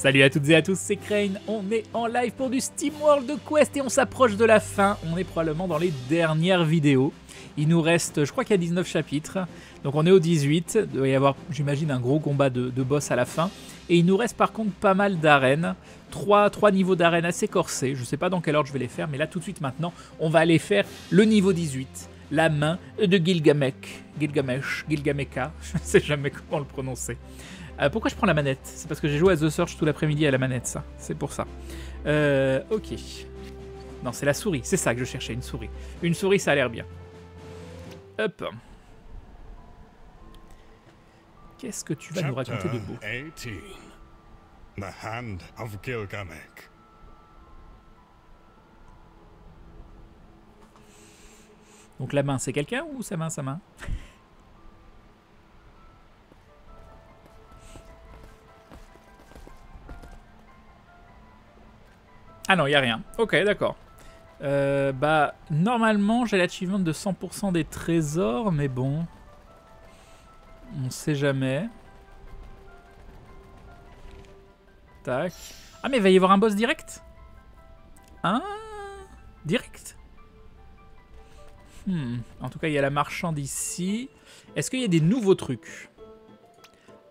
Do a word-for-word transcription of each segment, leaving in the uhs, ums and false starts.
Salut à toutes et à tous, c'est Crane, on est en live pour du SteamWorld Quest et on s'approche de la fin, on est probablement dans les dernières vidéos. Il nous reste, je crois qu'il y a dix-neuf chapitres, donc on est au dix-huit, il doit y avoir, j'imagine, un gros combat de, de boss à la fin. Et il nous reste par contre pas mal d'arènes, trois, trois niveaux d'arènes assez corsés, je ne sais pas dans quel ordre je vais les faire, mais là tout de suite maintenant, on va aller faire le niveau dix-huit. La main de Gilgamesh, Gilgamesh, Gilgamecha, je ne sais jamais comment le prononcer. Euh, pourquoi je prends la manette? C'est parce que j'ai joué à The Search tout l'après-midi à la manette, ça. C'est pour ça. Euh, ok. Non, c'est la souris. C'est ça que je cherchais, une souris. Une souris, ça a l'air bien. Hop. Qu'est-ce que tu vas nous raconter de beau? Chapitre dix-huit. The Hand of Gilgamesh. Donc la main, c'est quelqu'un ou sa main, sa main? Ah non, il n'y a rien. Ok, d'accord. Euh, bah, normalement, j'ai l'achievement de cent pour cent des trésors, mais bon. On sait jamais. Tac. Ah, mais il va y avoir un boss direct? Hein? Direct? Hmm. En tout cas, il y a la marchande ici. Est-ce qu'il y a des nouveaux trucs?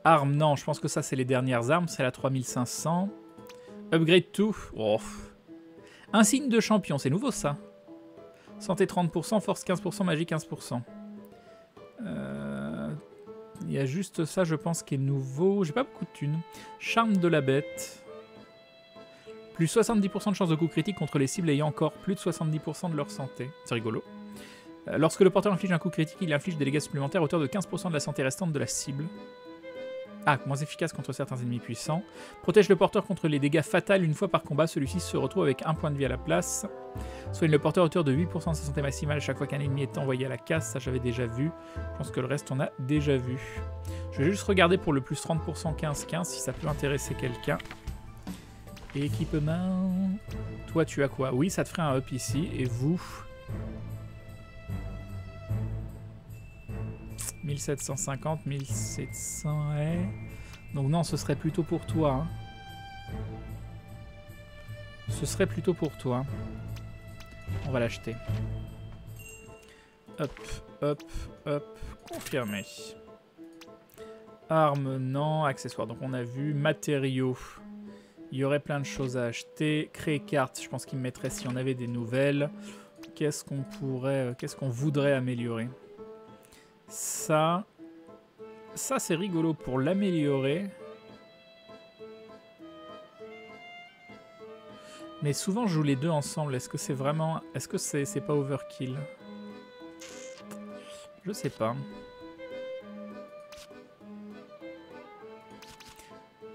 Armes, non. Je pense que ça, c'est les dernières armes. C'est la trois mille cinq cents. Upgrade tout. Oh. Insigne de champion. C'est nouveau, ça. Santé trente pour cent, force quinze pour cent, magie quinze pour cent. Euh... Il y a juste ça, je pense, qui est nouveau. J'ai pas beaucoup de thunes. Charme de la bête. Plus soixante-dix pour cent de chance de coup critique contre les cibles ayant encore plus de soixante-dix pour cent de leur santé. C'est rigolo. Lorsque le porteur inflige un coup critique, il inflige des dégâts supplémentaires à hauteur de quinze pour cent de la santé restante de la cible. Ah, moins efficace contre certains ennemis puissants. Protège le porteur contre les dégâts fatals une fois par combat. Celui-ci se retrouve avec un point de vie à la place. Soigne le porteur à hauteur de huit pour cent de sa santé maximale chaque fois qu'un ennemi est envoyé à la casse. Ça, j'avais déjà vu. Je pense que le reste, on a déjà vu. Je vais juste regarder pour le plus trente pour cent quinze quinze si ça peut intéresser quelqu'un. Équipement. Toi, tu as quoi? Oui, ça te ferait un up ici. Et vous? mille sept cent cinquante, mille sept cents, ouais. Donc non, ce serait plutôt pour toi. Hein. Ce serait plutôt pour toi. Hein. On va l'acheter. Hop, hop, hop. Confirmé. Armes, non. Accessoires, donc on a vu. Matériaux. Il y aurait plein de choses à acheter. Créer carte, je pense qu'il me mettrait si on avait des nouvelles. Qu'est-ce qu'on pourrait... Qu'est-ce qu'on voudrait améliorer? Ça, ça c'est rigolo pour l'améliorer. Mais souvent je joue les deux ensemble. Est-ce que c'est vraiment... Est-ce que c'est c'est pas overkill? Je sais pas.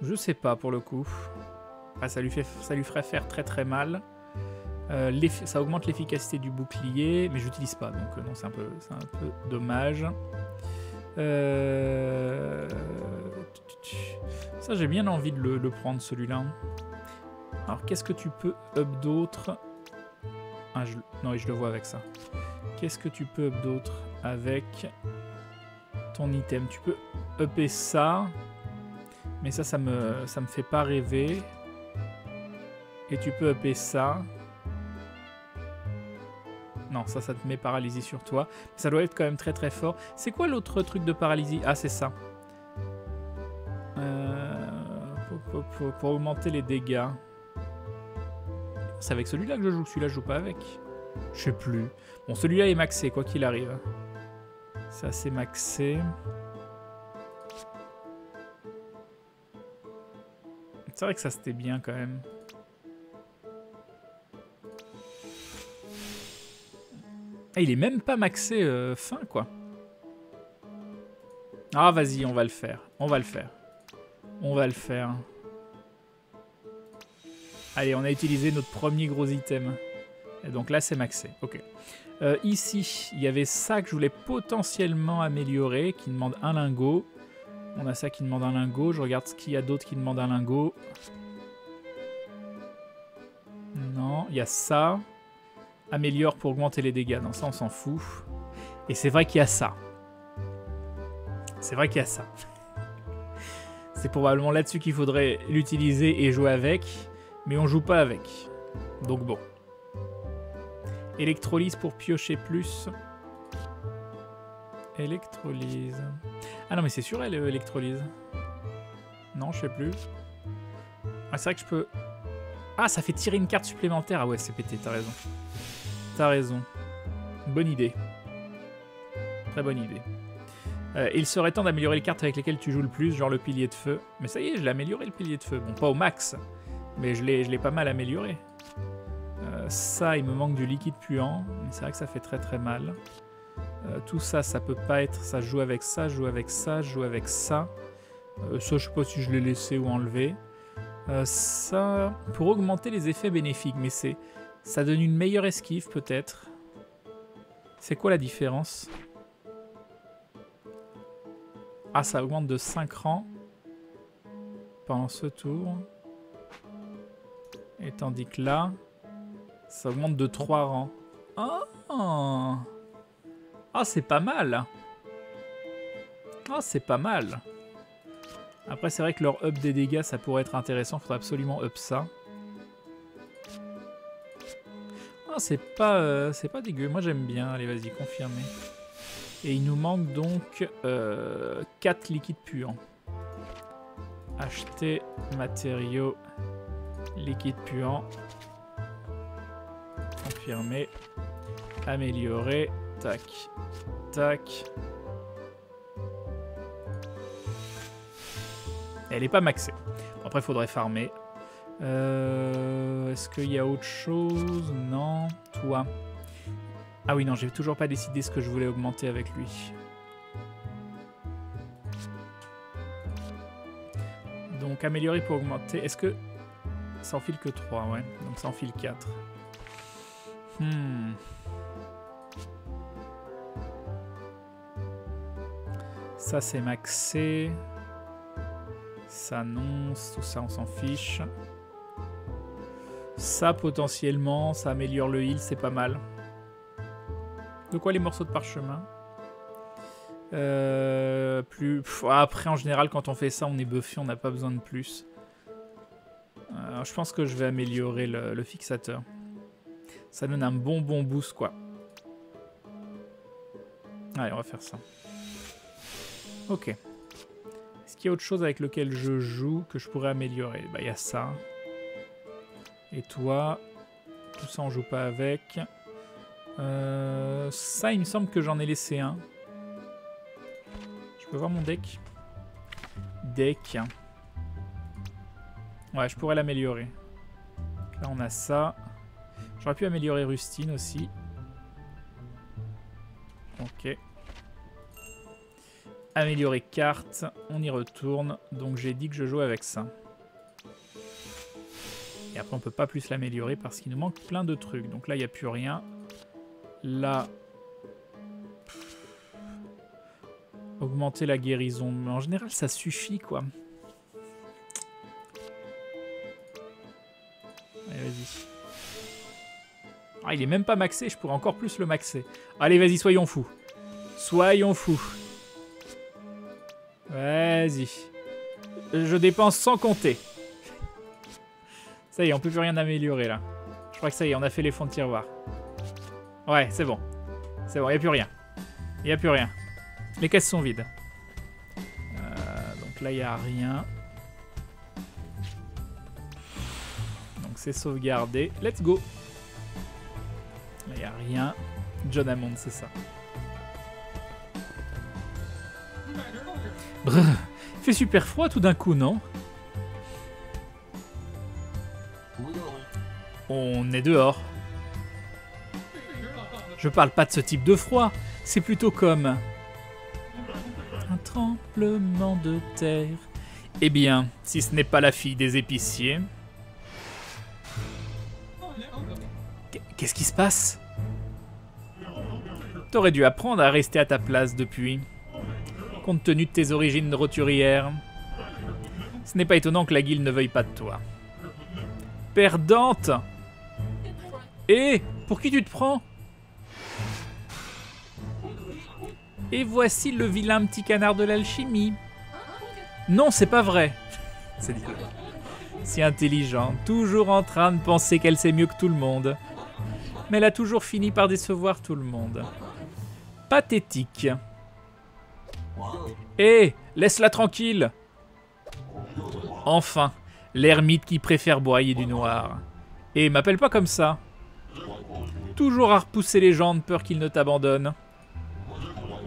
Je sais pas pour le coup. Ah, ça lui fait, ça lui ferait faire très très mal. Euh, ça augmente l'efficacité du bouclier, mais j'utilise pas, donc euh, non, c'est un peu, c'est un peu dommage. Euh... Ça, j'ai bien envie de le, le prendre, celui-là. Alors, qu'est-ce que tu peux up d'autre? Ah, je... Non, je le vois avec ça. Qu'est-ce que tu peux up d'autre avec ton item? Tu peux upper ça, mais ça, ça me, ça me fait pas rêver. Et tu peux upper ça. Non, ça, ça te met paralysie sur toi. Ça doit être quand même très très fort. C'est quoi l'autre truc de paralysie? Ah, c'est ça. Euh, pour, pour, pour augmenter les dégâts. C'est avec celui-là que je joue. Celui-là, je joue pas avec. Je sais plus. Bon, celui-là est maxé, quoi qu'il arrive. Ça, c'est maxé. C'est vrai que ça, c'était bien quand même. Ah, il est même pas maxé euh, fin, quoi. Ah, vas-y, on va le faire. On va le faire. On va le faire. Allez, on a utilisé notre premier gros item. Et donc là, c'est maxé. Ok. Euh, ici, il y avait ça que je voulais potentiellement améliorer, qui demande un lingot. On a ça qui demande un lingot. Je regarde ce qu'il y a d'autre qui demande un lingot. Non, il y a ça. Améliore pour augmenter les dégâts. Dans ça, on s'en fout. Et c'est vrai qu'il y a ça. C'est vrai qu'il y a ça. C'est probablement là-dessus qu'il faudrait l'utiliser et jouer avec, mais on joue pas avec. Donc bon. Électrolyse pour piocher plus. Électrolyse. Ah non, mais c'est sur elle, électrolyse. Non, je sais plus. Ah, c'est vrai que je peux... Ah, ça fait tirer une carte supplémentaire. Ah ouais, c'est pété, t'as raison. T'as raison. Bonne idée. Très bonne idée. Euh, il serait temps d'améliorer les cartes avec lesquelles tu joues le plus, genre le pilier de feu. Mais ça y est, je l'ai amélioré, le pilier de feu. Bon, pas au max, mais je l'ai pas mal amélioré. Euh, ça, il me manque du liquide puant. Mais c'est vrai que ça fait très très mal. Euh, tout ça, ça peut pas être... Ça joue avec ça, joue avec ça, joue avec ça. Euh, ça, je sais pas si je l'ai laissé ou enlevé. Euh, ça... Pour augmenter les effets bénéfiques, mais c'est... Ça donne une meilleure esquive, peut-être. C'est quoi la différence? Ah, ça augmente de cinq rangs pendant ce tour. Et tandis que là, ça augmente de trois rangs. Oh! Ah, c'est pas mal. Ah, c'est pas mal. Après, c'est vrai que leur up des dégâts, ça pourrait être intéressant. Faudrait absolument up ça. Ah, c'est pas, euh, c'est pas dégueu. Moi, j'aime bien. Allez, vas-y, confirmer. Et il nous manque donc euh, quatre liquides puants. Acheter matériaux liquides puants. Confirmer. Améliorer. Tac. Tac. Elle n'est pas maxée. Bon, après, il faudrait farmer. Euh, Est-ce qu'il y a autre chose? Non. Toi. Ah oui, non, j'ai toujours pas décidé ce que je voulais augmenter avec lui. Donc, améliorer pour augmenter. Est-ce que ça en file que trois? Ouais, donc ça en file quatre. Hmm. Ça, c'est maxé. Ça, non. Tout ça, on s'en fiche. Ça, potentiellement, ça améliore le heal, c'est pas mal. De quoi les morceaux de parchemin euh, plus... Pff, après, en général, quand on fait ça, on est buffé, on n'a pas besoin de plus. Euh, je pense que je vais améliorer le, le fixateur. Ça donne un bon bon boost, quoi. Allez, on va faire ça. Ok. Est-ce qu'il y a autre chose avec lequel je joue que je pourrais améliorer? Bah, il y a ça. Et toi, tout ça, on joue pas avec. Euh, ça, il me semble que j'en ai laissé un. Je peux voir mon deck. Deck. Ouais, je pourrais l'améliorer. Là, on a ça. J'aurais pu améliorer Rustine aussi. Ok. Améliorer carte. On y retourne. Donc, j'ai dit que je joue avec ça. Et après, on peut pas plus l'améliorer parce qu'il nous manque plein de trucs. Donc là, il n'y a plus rien. Là, augmenter la guérison. Mais en général, ça suffit, quoi. Allez, vas-y. Ah, il est même pas maxé. Je pourrais encore plus le maxer. Allez, vas-y, soyons fous. Soyons fous. Vas-y. Je dépense sans compter. Ça y est, on peut plus rien améliorer, là. Je crois que ça y est, on a fait les fonds de tiroir. Ouais, c'est bon. C'est bon, il n'y a plus rien. Il n'y a plus rien. Les caisses sont vides. Euh, donc là, il n'y a rien. Donc c'est sauvegardé. Let's go. Là, il n'y a rien. John Hammond, c'est ça. Brr, il fait super froid tout d'un coup, non? On est dehors. Je parle pas de ce type de froid, c'est plutôt comme... un tremblement de terre. Eh bien, si ce n'est pas la fille des épiciers... Qu'est-ce qui se passe? T'aurais dû apprendre à rester à ta place depuis, compte tenu de tes origines roturières. Ce n'est pas étonnant que la guilde ne veuille pas de toi. Perdante! Eh, pour qui tu te prends? Et voici le vilain petit canard de l'alchimie. Non, c'est pas vrai. C'est dit. Si intelligente, toujours en train de penser qu'elle sait mieux que tout le monde. Mais elle a toujours fini par décevoir tout le monde. Pathétique. Hé, hey, laisse-la tranquille. Enfin, l'ermite qui préfère broyer du noir. Et m'appelle pas comme ça. Toujours à repousser les gens de peur qu'ils ne t'abandonnent.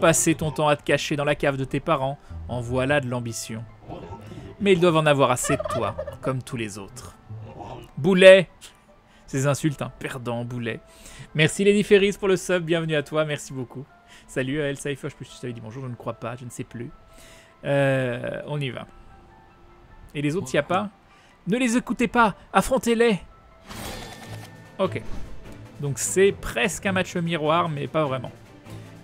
Passer ton temps à te cacher dans la cave de tes parents, en voilà de l'ambition. Mais ils doivent en avoir assez de toi, comme tous les autres. Boulet! Ces insultes, un perdant, Boulet. Merci les différis pour le sub, bienvenue à toi, merci beaucoup. Salut à El Saifo, je peux juste te dire bonjour, je ne crois pas, je ne sais plus. Euh, on y va. Et les autres, il n'y a pas? Ne les écoutez pas, affrontez-les! Ok. Donc c'est presque un match miroir, mais pas vraiment.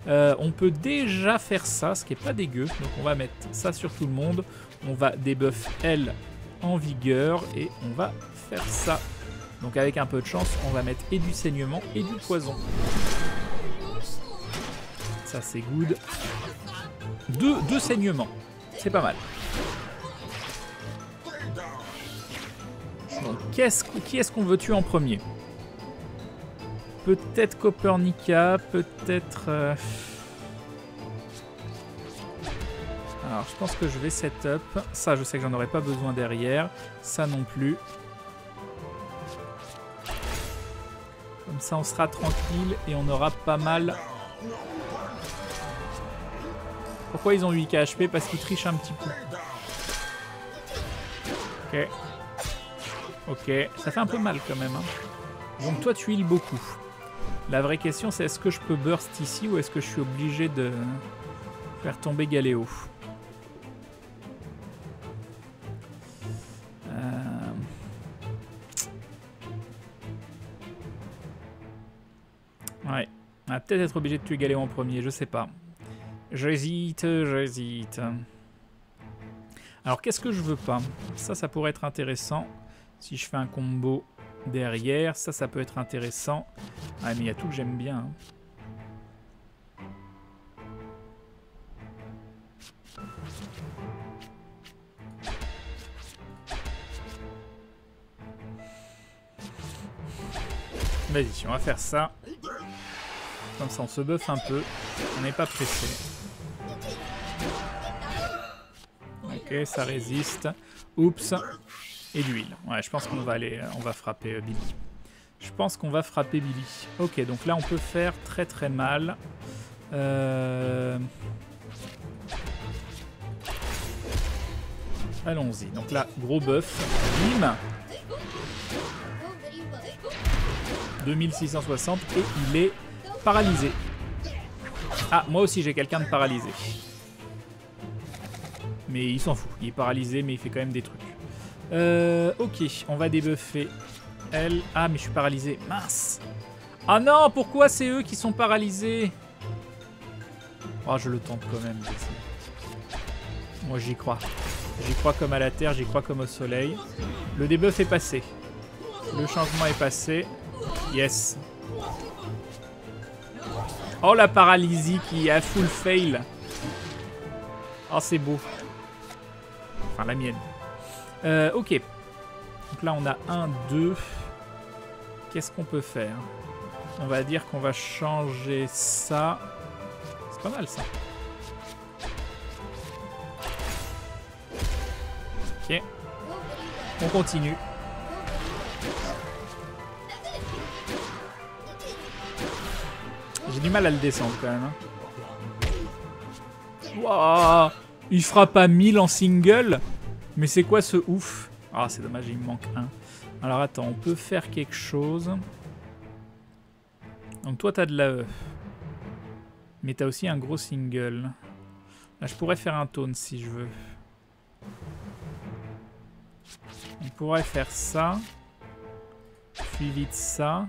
Euh, on peut déjà faire ça, ce qui n'est pas dégueu. Donc on va mettre ça sur tout le monde. On va débuff elle en vigueur et on va faire ça. Donc avec un peu de chance, on va mettre et du saignement et du poison. Ça c'est good. Deux, deux saignements, c'est pas mal. Donc qu'est-ce, qui est-ce qu'on veut tuer en premier ? Peut-être Copernica, peut-être... Euh... Alors, je pense que je vais setup. Ça, je sais que j'en aurais pas besoin derrière. Ça non plus. Comme ça, on sera tranquille et on aura pas mal... Pourquoi ils ont huit K H P? Parce qu'ils trichent un petit peu. Ok. Ok. Ça fait un peu mal quand même, hein. Donc toi, tu heals beaucoup. La vraie question, c'est est-ce que je peux burst ici ou est-ce que je suis obligé de faire tomber Galéo? euh... Ouais, on va peut-être être obligé de tuer Galéo en premier, je sais pas. J'hésite, j'hésite. Alors qu'est-ce que je veux pas? Ça, ça pourrait être intéressant. Si je fais un combo... Derrière, ça, ça peut être intéressant. Ah, mais il y a tout que j'aime bien. Vas-y, on va faire ça. Comme ça, on se buffe un peu. On n'est pas pressé. Ok, ça résiste. Oups. Et l'huile. Ouais, je pense qu'on va aller, on va frapper Billy. Je pense qu'on va frapper Billy. Ok, donc là on peut faire très très mal. Euh... Allons-y. Donc là, gros buff. Bim. deux mille six cent soixante et il est paralysé. Ah, moi aussi j'ai quelqu'un de paralysé. Mais il s'en fout. Il est paralysé mais il fait quand même des trucs. Euh, ok, on va débuffer elle. Ah, mais je suis paralysé. Mince. Ah non, pourquoi c'est eux qui sont paralysés? Oh, je le tente quand même. Moi, j'y crois. J'y crois comme à la terre, j'y crois comme au soleil. Le débuff est passé. Le changement est passé. Yes. Oh, la paralysie qui a full fail. Oh, c'est beau. Enfin, la mienne. Euh, ok, donc là on a un, deux, qu'est-ce qu'on peut faire? On va dire qu'on va changer ça, c'est pas mal ça. Ok, on continue. J'ai du mal à le descendre quand même. Hein. Wow, il frappe à mille en single? Mais c'est quoi ce ouf? Ah, c'est dommage, il me manque un. Alors attends, on peut faire quelque chose. Donc toi, t'as de la E. Mais t'as aussi un gros single. Là, je pourrais faire un taunt si je veux. On pourrait faire ça. Suivi de ça.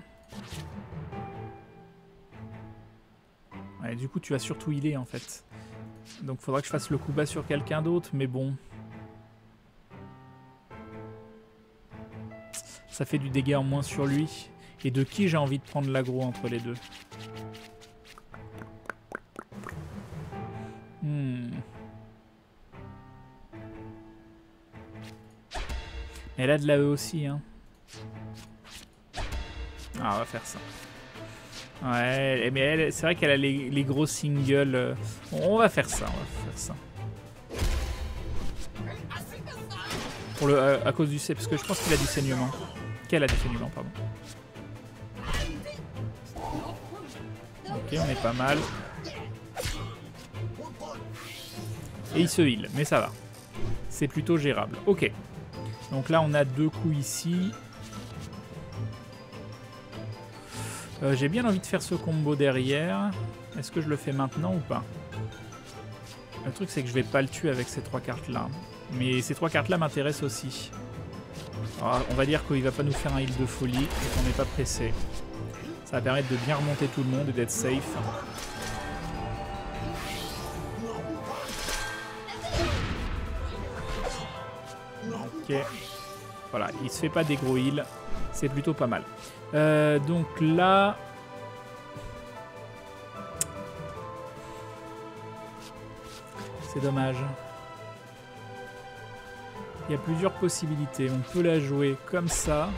Ouais, du coup, tu vas surtout healer en fait. Donc faudra que je fasse le coup bas sur quelqu'un d'autre, mais bon. Ça fait du dégât en moins sur lui. Et de qui j'ai envie de prendre l'aggro entre les deux? hmm. Elle a de la E aussi, hein. Ah, on va faire ça. Ouais, mais c'est vrai qu'elle a les, les gros singles. On va faire ça, on va faire ça. Pour le, à, à cause du C, parce que je pense qu'il a du saignement. Qu'elle a du saignement, pardon. Ok, on est pas mal. Et il se heal, mais ça va. C'est plutôt gérable. Ok. Donc là, on a deux coups ici. Euh, J'ai bien envie de faire ce combo derrière. Est-ce que je le fais maintenant ou pas? Le truc, c'est que je vais pas le tuer avec ces trois cartes-là. Mais ces trois cartes-là m'intéressent aussi. Alors, on va dire qu'il va pas nous faire un heal de folie et qu'on n'est pas pressé. Ça va permettre de bien remonter tout le monde et d'être safe. Ok. Voilà, il se fait pas des gros heals. C'est plutôt pas mal. Euh, donc là... C'est dommage. Il y a plusieurs possibilités. On peut la jouer comme ça.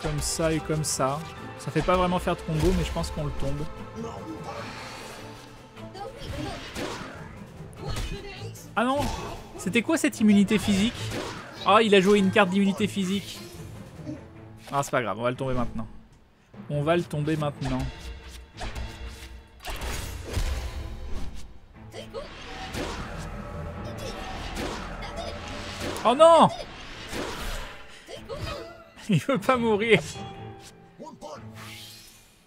Comme ça et comme ça. Ça fait pas vraiment faire de combo, mais je pense qu'on le tombe. Ah non! C'était quoi cette immunité physique? Ah, il a joué une carte d'immunité physique. Ah, c'est pas grave, on va le tomber maintenant. On va le tomber maintenant. Oh non! Il veut pas mourir.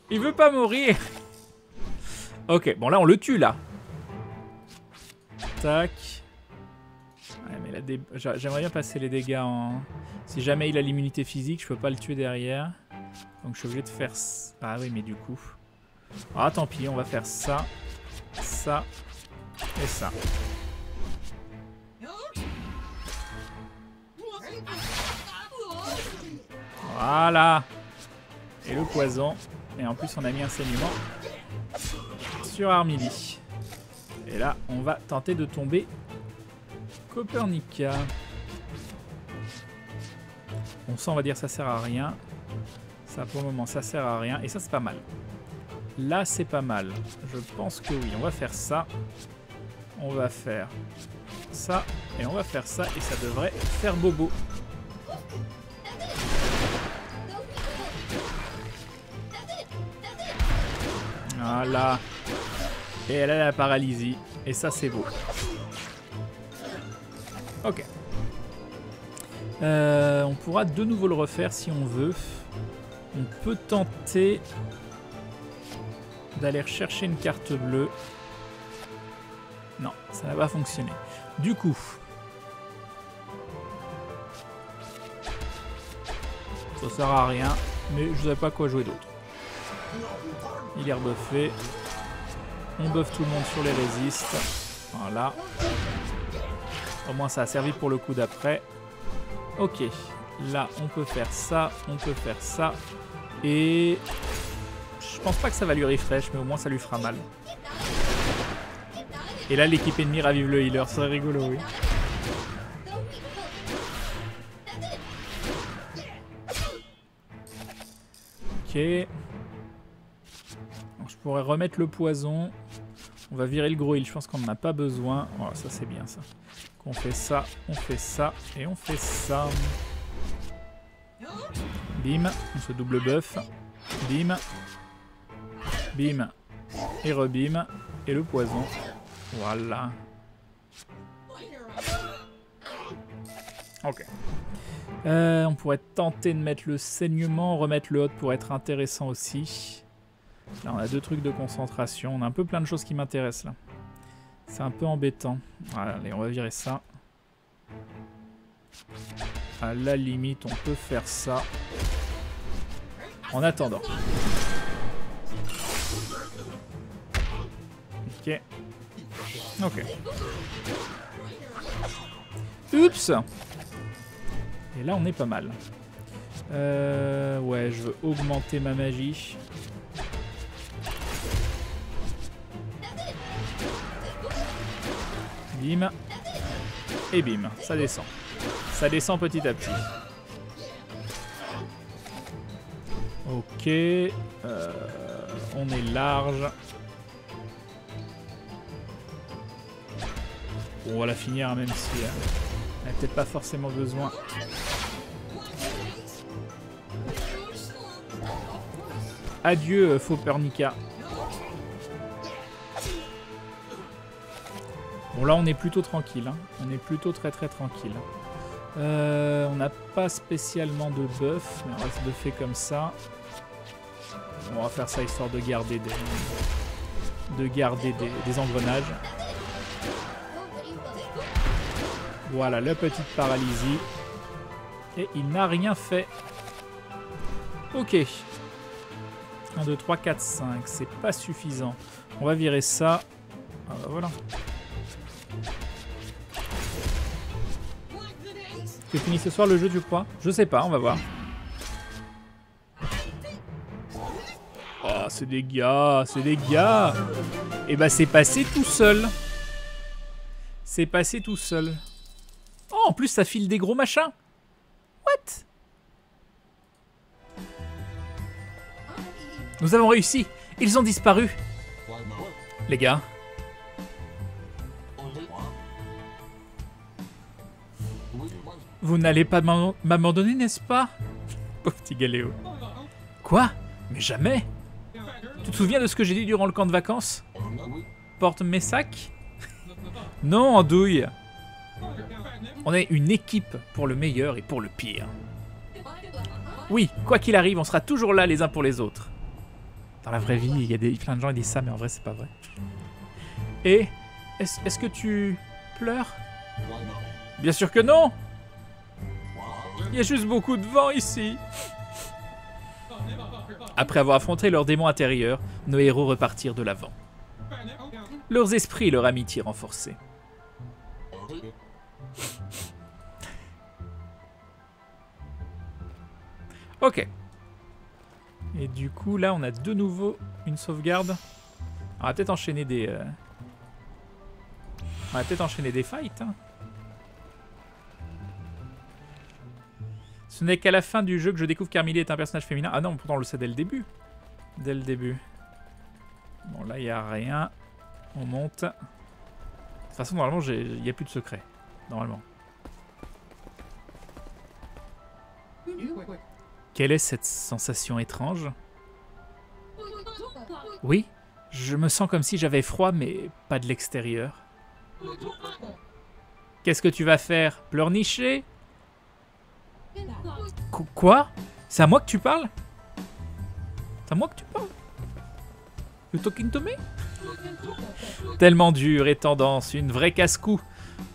Il veut pas mourir. Ok, bon là on le tue là. Tac. Ouais, mais la dé... J'aimerais bien passer les dégâts en... Si jamais il a l'immunité physique, je peux pas le tuer derrière. Donc je suis obligé de faire... Ah oui, mais du coup... Ah tant pis, on va faire ça, ça et ça. Voilà. Et le poison. Et en plus on a mis un saignement sur Armilly. Et là on va tenter de tomber Copernica. Bon ça on va dire ça sert à rien. Ça pour le moment ça sert à rien. Et ça c'est pas mal. Là c'est pas mal. Je pense que oui. On va faire ça. On va faire ça. Et on va faire ça. Et ça devrait faire bobo. Voilà. Et elle a la paralysie. Et ça, c'est beau. Ok. Euh, on pourra de nouveau le refaire si on veut. On peut tenter d'aller rechercher une carte bleue. Non, ça n'a pas fonctionné. Du coup... Ça sert à rien. Mais je ne sais pas quoi jouer d'autre. Il est rebuffé. On buffe tout le monde sur les résistes. Voilà. Au moins ça a servi pour le coup d'après. Ok. Là on peut faire ça. On peut faire ça. Et... Je pense pas que ça va lui refresh. Mais au moins ça lui fera mal. Et là l'équipe ennemie ravive le healer. C'est rigolo oui. Ok. Je pourrais remettre le poison. On va virer le gros heal. Je pense qu'on n'en a pas besoin. Oh, ça, c'est bien, ça. Donc, on fait ça, on fait ça, et on fait ça. Bim. On se double buff. Bim. Bim. Et rebim. Et le poison. Voilà. Ok. Euh, on pourrait tenter de mettre le saignement. Remettre le hot pour être intéressant aussi. Là, on a deux trucs de concentration. On a un peu plein de choses qui m'intéressent, là. C'est un peu embêtant. Voilà, allez, on va virer ça. À la limite, on peut faire ça. En attendant. Ok. Ok. Oups! Et là, on est pas mal. Euh, ouais, je veux augmenter ma magie. Bim. Et bim, ça descend. ça descend petit à petit. Ok, euh, on est large. Bon, on va la finir, même si euh, elle n'a peut-être pas forcément besoin. Adieu, euh, Faupernica. Bon, là, on est plutôt tranquille. Hein. On est plutôt très très tranquille. Euh, on n'a pas spécialement de buff, mais on va se buffer comme ça. On va faire ça histoire de garder des, de garder des, des engrenages. Voilà, la petite paralysie. Et il n'a rien fait. Ok. un, deux, trois, quatre, cinq. C'est pas suffisant. On va virer ça. Ah bah voilà. C'est fini ce soir le jeu, tu crois? Je sais pas, on va voir. Ah, oh, c'est des gars, c'est des gars. Et bah c'est passé tout seul. C'est passé tout seul. Oh, en plus ça file des gros machins. What? Nous avons réussi. Ils ont disparu. Les gars. Vous n'allez pas m'abandonner, n'est-ce pas? Pauvre petit Galéo. Quoi? Mais jamais! Tu te souviens de ce que j'ai dit durant le camp de vacances? Porte mes sacs? Non, andouille! On est une équipe pour le meilleur et pour le pire. Oui, quoi qu'il arrive, on sera toujours là les uns pour les autres. Dans la vraie vie, il y a des, plein de gens qui disent ça, mais en vrai, c'est pas vrai. Et, est-ce est-ce que tu pleures? Bien sûr que non! Il y a juste beaucoup de vent ici. Après avoir affronté leurs démons intérieurs, nos héros repartirent de l'avant. Leurs esprits et leur amitié renforcées. Ok. Et du coup, là, on a de nouveau une sauvegarde. On va peut-être enchaîner des... Euh... On va peut-être enchaîner des fights, hein. Ce n'est qu'à la fin du jeu que je découvre qu'Armilie est un personnage féminin. Ah non, pourtant on le sait dès le début. Dès le début. Bon, là, il n'y a rien. On monte. De toute façon, normalement, il n'y a plus de secret. Normalement. Quelle est cette sensation étrange? Oui, je me sens comme si j'avais froid, mais pas de l'extérieur. Qu'est-ce que tu vas faire? Pleurnicher? Qu quoi? C'est à moi que tu parles? C'est à moi que tu parles? You talking to me? Tellement dure et tendance, une vraie casse-cou,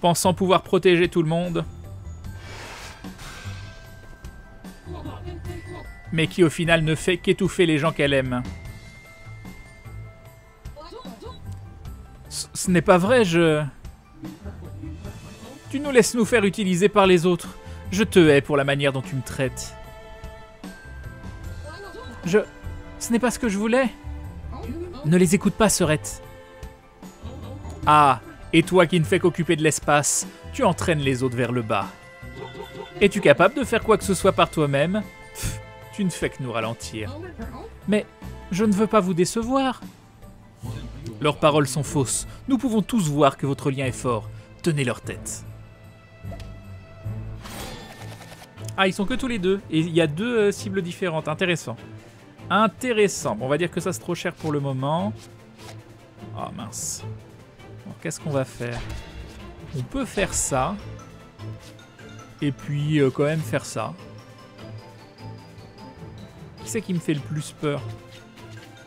pensant pouvoir protéger tout le monde. Mais qui au final ne fait qu'étouffer les gens qu'elle aime. C ce n'est pas vrai, je... Tu nous laisses nous faire utiliser par les autres. Je te hais pour la manière dont tu me traites. Je... Ce n'est pas ce que je voulais. Ne les écoute pas, Serette. Ah, et toi qui ne fais qu'occuper de l'espace, tu entraînes les autres vers le bas. Es-tu capable de faire quoi que ce soit par toi-même? Tu ne fais que nous ralentir. Mais je ne veux pas vous décevoir. Leurs paroles sont fausses. Nous pouvons tous voir que votre lien est fort. Tenez leur tête. Ah, ils sont que tous les deux. Et il y a deux euh, cibles différentes. Intéressant. Intéressant. Bon, on va dire que ça, c'est trop cher pour le moment. Oh, mince. Bon, qu'est-ce qu'on va faire? On peut faire ça. Et puis, euh, quand même, faire ça. Qui c'est qui me fait le plus peur?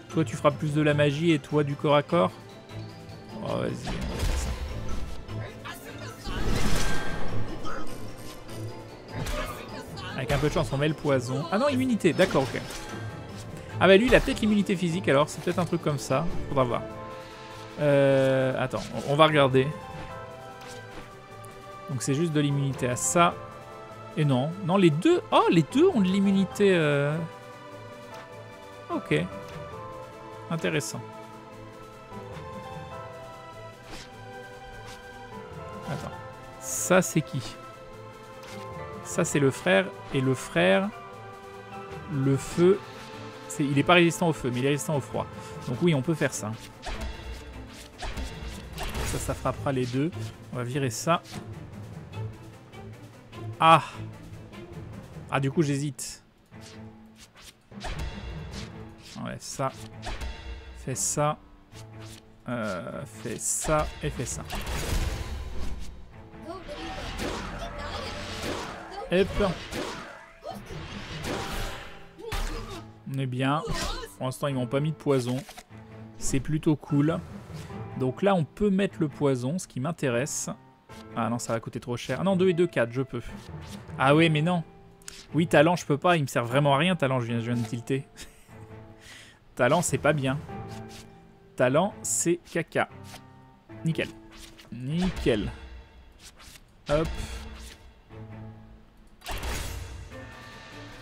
Toi, tu feras plus de la magie et toi, du corps à corps? Oh, vas-y. Avec un peu de chance, on met le poison. Ah non, immunité, d'accord, ok. Ah bah lui, il a peut-être l'immunité physique, alors c'est peut-être un truc comme ça. Faudra voir. Euh, attends, on va regarder. Donc c'est juste de l'immunité à ça. Et non, non, les deux... Oh, les deux ont de l'immunité... Euh... Ok. Intéressant. Attends. Ça, c'est qui ? Ça, c'est le frère. Et le frère, le feu, est, il n'est pas résistant au feu, mais il est résistant au froid. Donc oui, on peut faire ça. Ça, ça frappera les deux. On va virer ça. Ah! Ah, du coup, j'hésite. Enlève ça. Fais ça. Euh, fais ça et fais ça. Hop. On est bien. Pour l'instant, ils m'ont pas mis de poison. C'est plutôt cool. Donc là, on peut mettre le poison, ce qui m'intéresse. Ah non, ça va coûter trop cher. Ah non, deux et deux, quatre, je peux. Ah oui, mais non. Oui, talent, je peux pas. Il me sert vraiment à rien, talent. Je viens, je viens de tilter. Talent, c'est pas bien. Talent, c'est caca. Nickel. Nickel. Hop.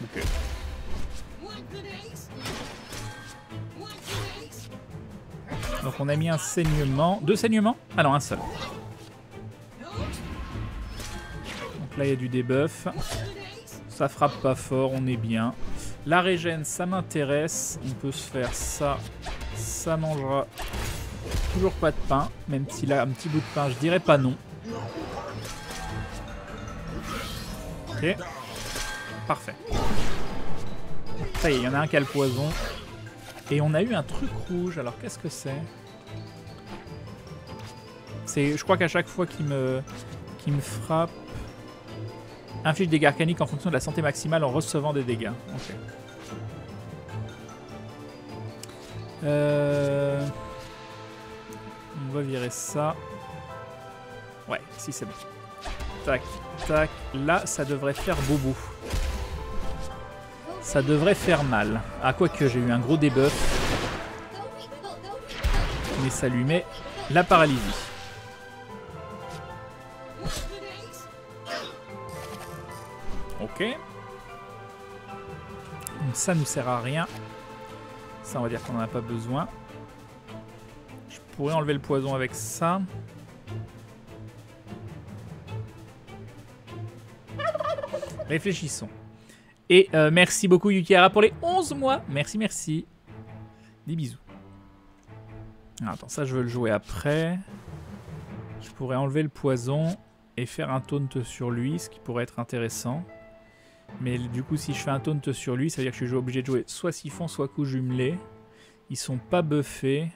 Ok. Donc on a mis un saignement. Deux saignements? Ah non, un seul. Donc là, il y a du debuff. Ça frappe pas fort, on est bien. La régène, ça m'intéresse. On peut se faire ça. Ça mangera toujours pas de pain. Même s'il a un petit bout de pain, je dirais pas non. Ok. Parfait. Ça y est, il y en a un qui a le poison. Et on a eu un truc rouge. Alors qu'est-ce que c'est? C'est, je crois qu'à chaque fois qu'il me, qu'il me frappe, inflige des dégâts arcaniques en fonction de la santé maximale en recevant des dégâts. Ok. Euh... On va virer ça. Ouais, si c'est bon. Tac, tac. Là, ça devrait faire bobo. Ça devrait faire mal. Ah, quoique j'ai eu un gros debuff. Mais ça lui met la paralysie. Ok. Donc ça ne nous sert à rien. Ça, on va dire qu'on n'en a pas besoin. Je pourrais enlever le poison avec ça. Réfléchissons. Et euh, merci beaucoup Yukihara pour les onze mois. Merci, merci. Des bisous. Alors, attends, ça je veux le jouer après. Je pourrais enlever le poison et faire un taunt sur lui, ce qui pourrait être intéressant. Mais du coup, si je fais un taunt sur lui, ça veut dire que je suis obligé de jouer soit siphon, soit coup jumelé. Ils sont pas buffés.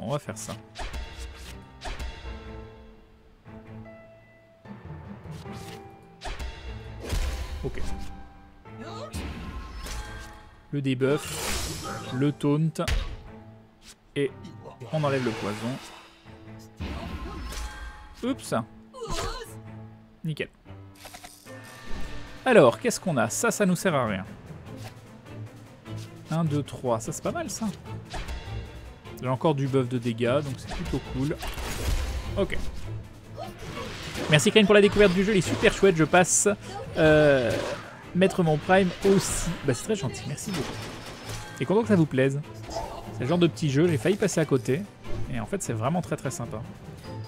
On va faire ça. Ok. Le debuff, le taunt, et on enlève le poison. Oups. Nickel. Alors, qu'est-ce qu'on a? Ça, ça nous sert à rien. un, deux, trois. Ça, c'est pas mal, ça. J'ai encore du buff de dégâts, donc c'est plutôt cool. Ok. Merci, Karine, pour la découverte du jeu. Il est super chouette. Je passe euh, mettre mon prime aussi. Bah, c'est très gentil. Merci beaucoup. Et content que ça vous plaise. C'est le genre de petit jeu. J'ai failli passer à côté. Et en fait, c'est vraiment très, très sympa.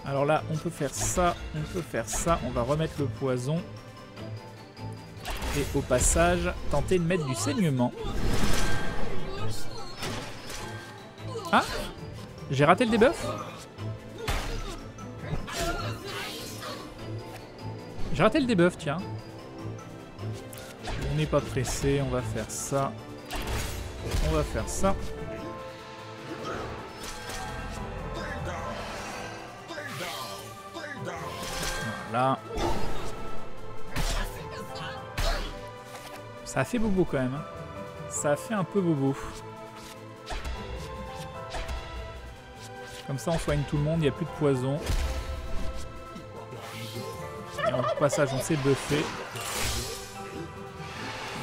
Alors là, on peut faire ça. On peut faire ça. On va remettre le poison. Et au passage, tenter de mettre du saignement. Ah, j'ai raté le debuff. J'ai raté le debuff, tiens. On n'est pas pressé, on va faire ça. On va faire ça. Voilà. Ça a fait bobo quand même. Ça a fait un peu bobo. Comme ça, on soigne tout le monde, il n'y a plus de poison. Et au passage, on s'est buffé.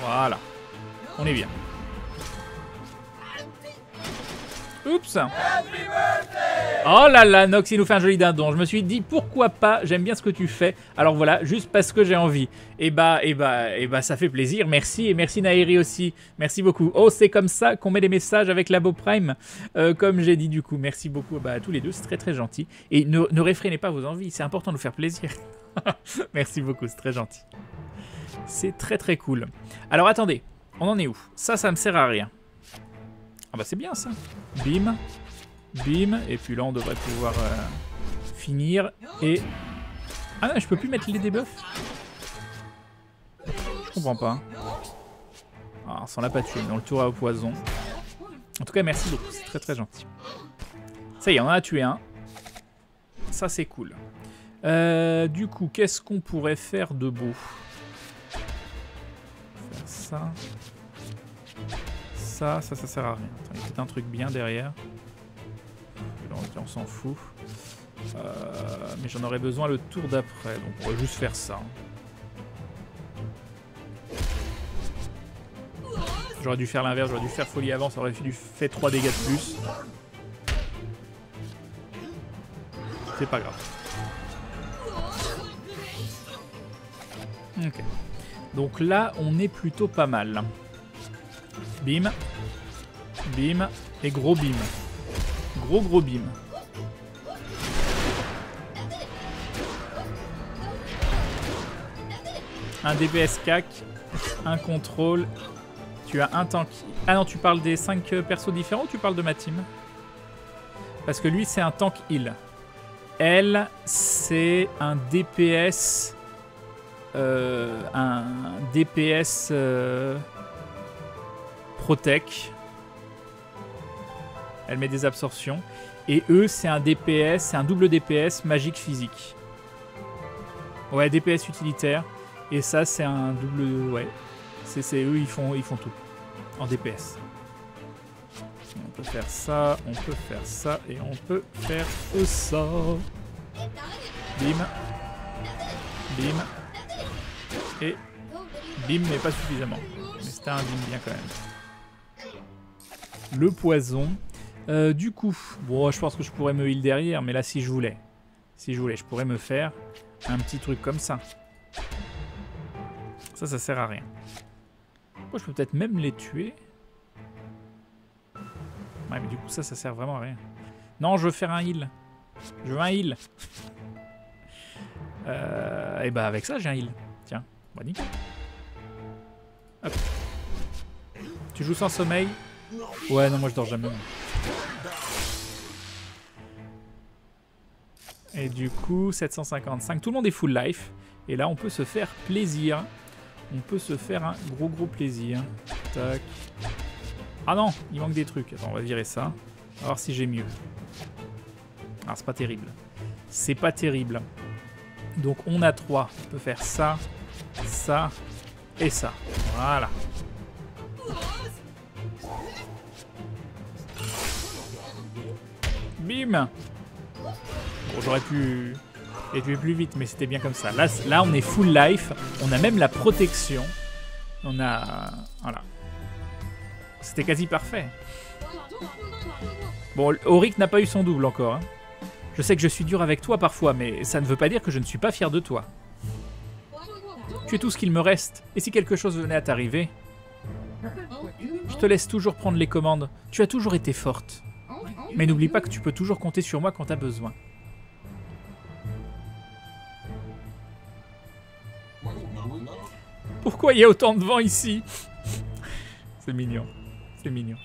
Voilà. On est bien. Oups. Happy birthday! Oh là là, Nox, il nous fait un joli dindon. Je me suis dit, pourquoi pas, j'aime bien ce que tu fais. Alors voilà, juste parce que j'ai envie. Et bah, et bah, et bah, ça fait plaisir. Merci, et merci Nairi aussi. Merci beaucoup. Oh, c'est comme ça qu'on met les messages avec Labo Prime. Euh, comme j'ai dit du coup, merci beaucoup bah, à tous les deux. C'est très très gentil. Et ne, ne réfrénez pas vos envies. C'est important de vous faire plaisir. Merci beaucoup, c'est très gentil. C'est très très cool. Alors attendez, on en est où? Ça, ça me sert à rien. Ah bah c'est bien ça. Bim. Bim, et puis là on devrait pouvoir euh, finir, et... Ah non, je peux plus mettre les debuffs. Je comprends pas. Ah, on l'a pas tué, mais on le tourne au poison. En tout cas, merci beaucoup, c'est très très gentil. Ça y est, on en a tué un. Ça c'est cool. Euh, du coup, qu'est-ce qu'on pourrait faire de beau? Faire ça. Ça, ça, ça sert à rien. Attends, il y a peut-être un truc bien derrière. On s'en fout. Euh, mais j'en aurais besoin le tour d'après. Donc on va juste faire ça. J'aurais dû faire l'inverse. J'aurais dû faire folie avant. Ça aurait dû faire trois dégâts de plus. C'est pas grave. Ok. Donc là, on est plutôt pas mal. Bim. Bim. Et gros bim. Gros gros bim. Un D P S cac, un contrôle. Tu as un tank. Ah non, tu parles des cinq persos différents ou tu parles de ma team? Parce que lui, c'est un tank heal. Elle, c'est un D P S. Euh, un D P S euh, Protec. Elle met des absorptions. Et eux, c'est un D P S, c'est un double D P S magique physique. Ouais, D P S utilitaire. Et ça, c'est un double... Ouais. C'est eux, ils font, ils font tout. En D P S. On peut faire ça, on peut faire ça, et on peut faire ça. Bim. Bim. Et bim, mais pas suffisamment. Mais c'était un bim bien quand même. Le poison... Euh, du coup, bon, je pense que je pourrais me heal derrière, mais là, si je voulais, si je voulais, je pourrais me faire un petit truc comme ça. Ça, ça sert à rien. Oh, je peux peut-être même les tuer. Ouais, mais du coup, ça, ça sert vraiment à rien. Non, je veux faire un heal. Je veux un heal. euh, et bah, avec ça, j'ai un heal. Tiens, bon, nickel. Hop. Tu joues sans sommeil? Ouais, non, moi, je dors jamais. Et du coup, sept cent cinquante-cinq, tout le monde est full life. Et là, on peut se faire plaisir. On peut se faire un gros gros plaisir. Tac. Ah non, il manque des trucs. Attends, on va virer ça. On va voir si j'ai mieux. Ah, c'est pas terrible. C'est pas terrible. Donc, on a trois. On peut faire ça, ça et ça. Voilà. Bim! Bon, j'aurais pu les tuer plus vite, mais c'était bien comme ça. Là, là, on est full life. On a même la protection. On a... Voilà. C'était quasi parfait. Bon, Auric n'a pas eu son double encore. Hein. Je sais que je suis dur avec toi parfois, mais ça ne veut pas dire que je ne suis pas fier de toi. Tu es tout ce qu'il me reste. Et si quelque chose venait à t'arriver, je te laisse toujours prendre les commandes. Tu as toujours été forte. Mais n'oublie pas que tu peux toujours compter sur moi quand t'as besoin. Pourquoi il y a autant de vent ici? C'est mignon. C'est mignon.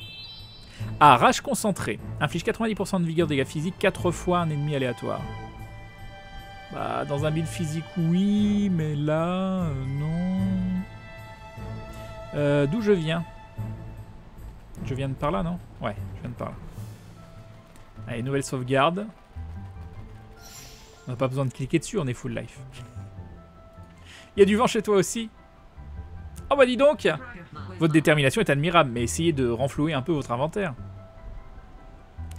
Ah, rage concentrée. Inflige quatre-vingt-dix pour cent de vigueur, dégâts physiques, quatre fois un ennemi aléatoire. Bah, dans un build physique, oui, mais là, euh, non. Euh, d'où je viens? Je viens de par là, non? Ouais, je viens de par là. Allez, nouvelle sauvegarde. On n'a pas besoin de cliquer dessus, on est full life. Il y a du vent chez toi aussi? Oh bah dis donc! Votre détermination est admirable, mais essayez de renflouer un peu votre inventaire.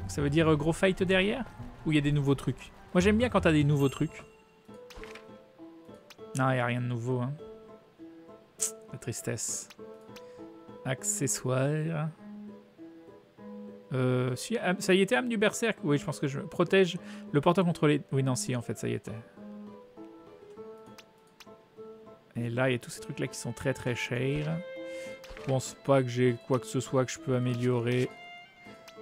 Ça veut dire gros fight derrière? Ou il y a des nouveaux trucs? Moi j'aime bien quand t'as des nouveaux trucs. Non, il n'y a rien de nouveau. Hein. La tristesse. Accessoires. Euh, si, ça y était, âme du berserk. Oui, je pense que je protège le porteur contre les... Oui, non, si, en fait, ça y était. Et là, il y a tous ces trucs-là qui sont très, très chers. Je pense pas que j'ai quoi que ce soit que je peux améliorer.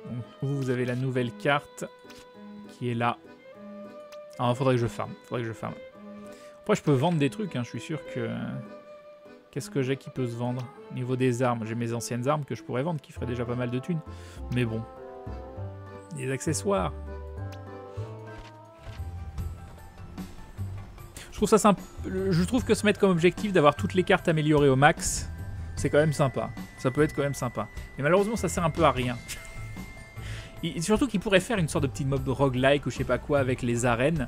Donc, vous, vous avez la nouvelle carte qui est là. Ah, faudrait que je farme. Faudrait que je farme. Après, je peux vendre des trucs, hein. Je suis sûr que... Qu'est-ce que j'ai qui peut se vendre? Au niveau des armes, j'ai mes anciennes armes que je pourrais vendre, qui feraient déjà pas mal de thunes. Mais bon. Des accessoires. Je trouve ça sympa. Je trouve que se mettre comme objectif d'avoir toutes les cartes améliorées au max, c'est quand même sympa. Ça peut être quand même sympa. Mais malheureusement, ça sert un peu à rien. Et surtout qu'ils pourraient faire une sorte de petite mob roguelike ou je sais pas quoi avec les arènes.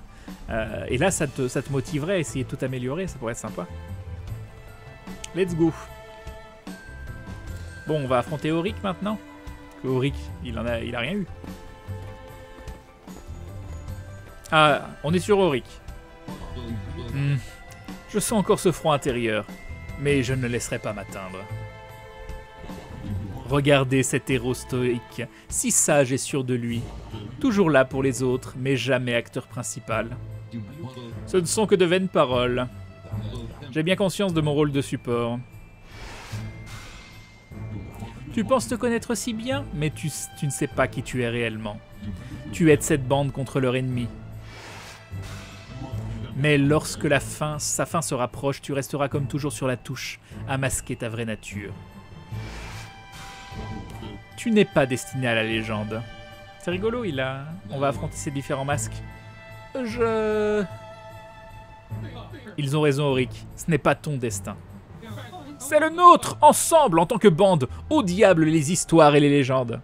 Euh, et là, ça te, ça te motiverait à essayer de tout améliorer. Ça pourrait être sympa. Let's go. Bon, on va affronter Auric maintenant. Parce que Auric, il en a, il a rien eu. Ah, on est sur Auric. Hmm. Je sens encore ce froid intérieur, mais je ne le laisserai pas m'atteindre. Regardez cet héros stoïque, si sage et sûr de lui. Toujours là pour les autres, mais jamais acteur principal. Ce ne sont que de vaines paroles. J'ai bien conscience de mon rôle de support. Tu penses te connaître si bien, mais tu, tu ne sais pas qui tu es réellement. Tu aides cette bande contre leur ennemi. Mais lorsque la fin, sa fin se rapproche, tu resteras comme toujours sur la touche, à masquer ta vraie nature. Tu n'es pas destiné à la légende. C'est rigolo, il a... On va affronter ces différents masques. Je... Ils ont raison, Auric. Ce n'est pas ton destin. C'est le nôtre, ensemble, en tant que bande. Au diable les histoires et les légendes.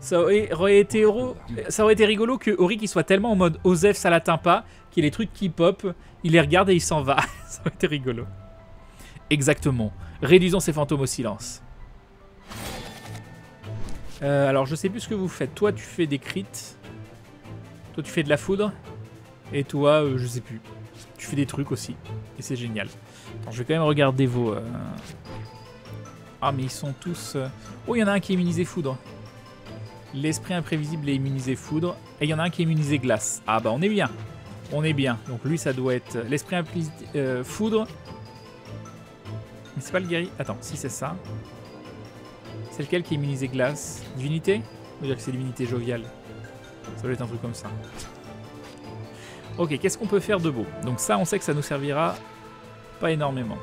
Ça aurait été, héros... Ça aurait été rigolo que Auric il soit tellement en mode Osef, ça l'atteint pas, qu'il y ait les trucs qui pop, il les regarde et il s'en va. Ça aurait été rigolo. Exactement. Réduisons ces fantômes au silence. Euh, alors, je sais plus ce que vous faites. Toi, tu fais des crits. Toi, tu fais de la foudre. Et toi, euh, je sais plus. Tu fais des trucs aussi. Et c'est génial. Attends, je vais quand même regarder vos... Euh... Ah, mais ils sont tous... Euh... Oh, il y en a un qui est immunisé foudre. L'esprit imprévisible est immunisé foudre. Et il y en a un qui est immunisé glace. Ah bah, on est bien. On est bien. Donc lui, ça doit être... L'esprit imprévisible... Euh, foudre. Mais c'est pas le guéri... Attends, si c'est ça... C'est lequel qui est immunisé glace? Divinité? On va dire que c'est divinité joviale. Ça doit être un truc comme ça. Ok, qu'est-ce qu'on peut faire de beau? Donc ça, on sait que ça nous servira pas énormément.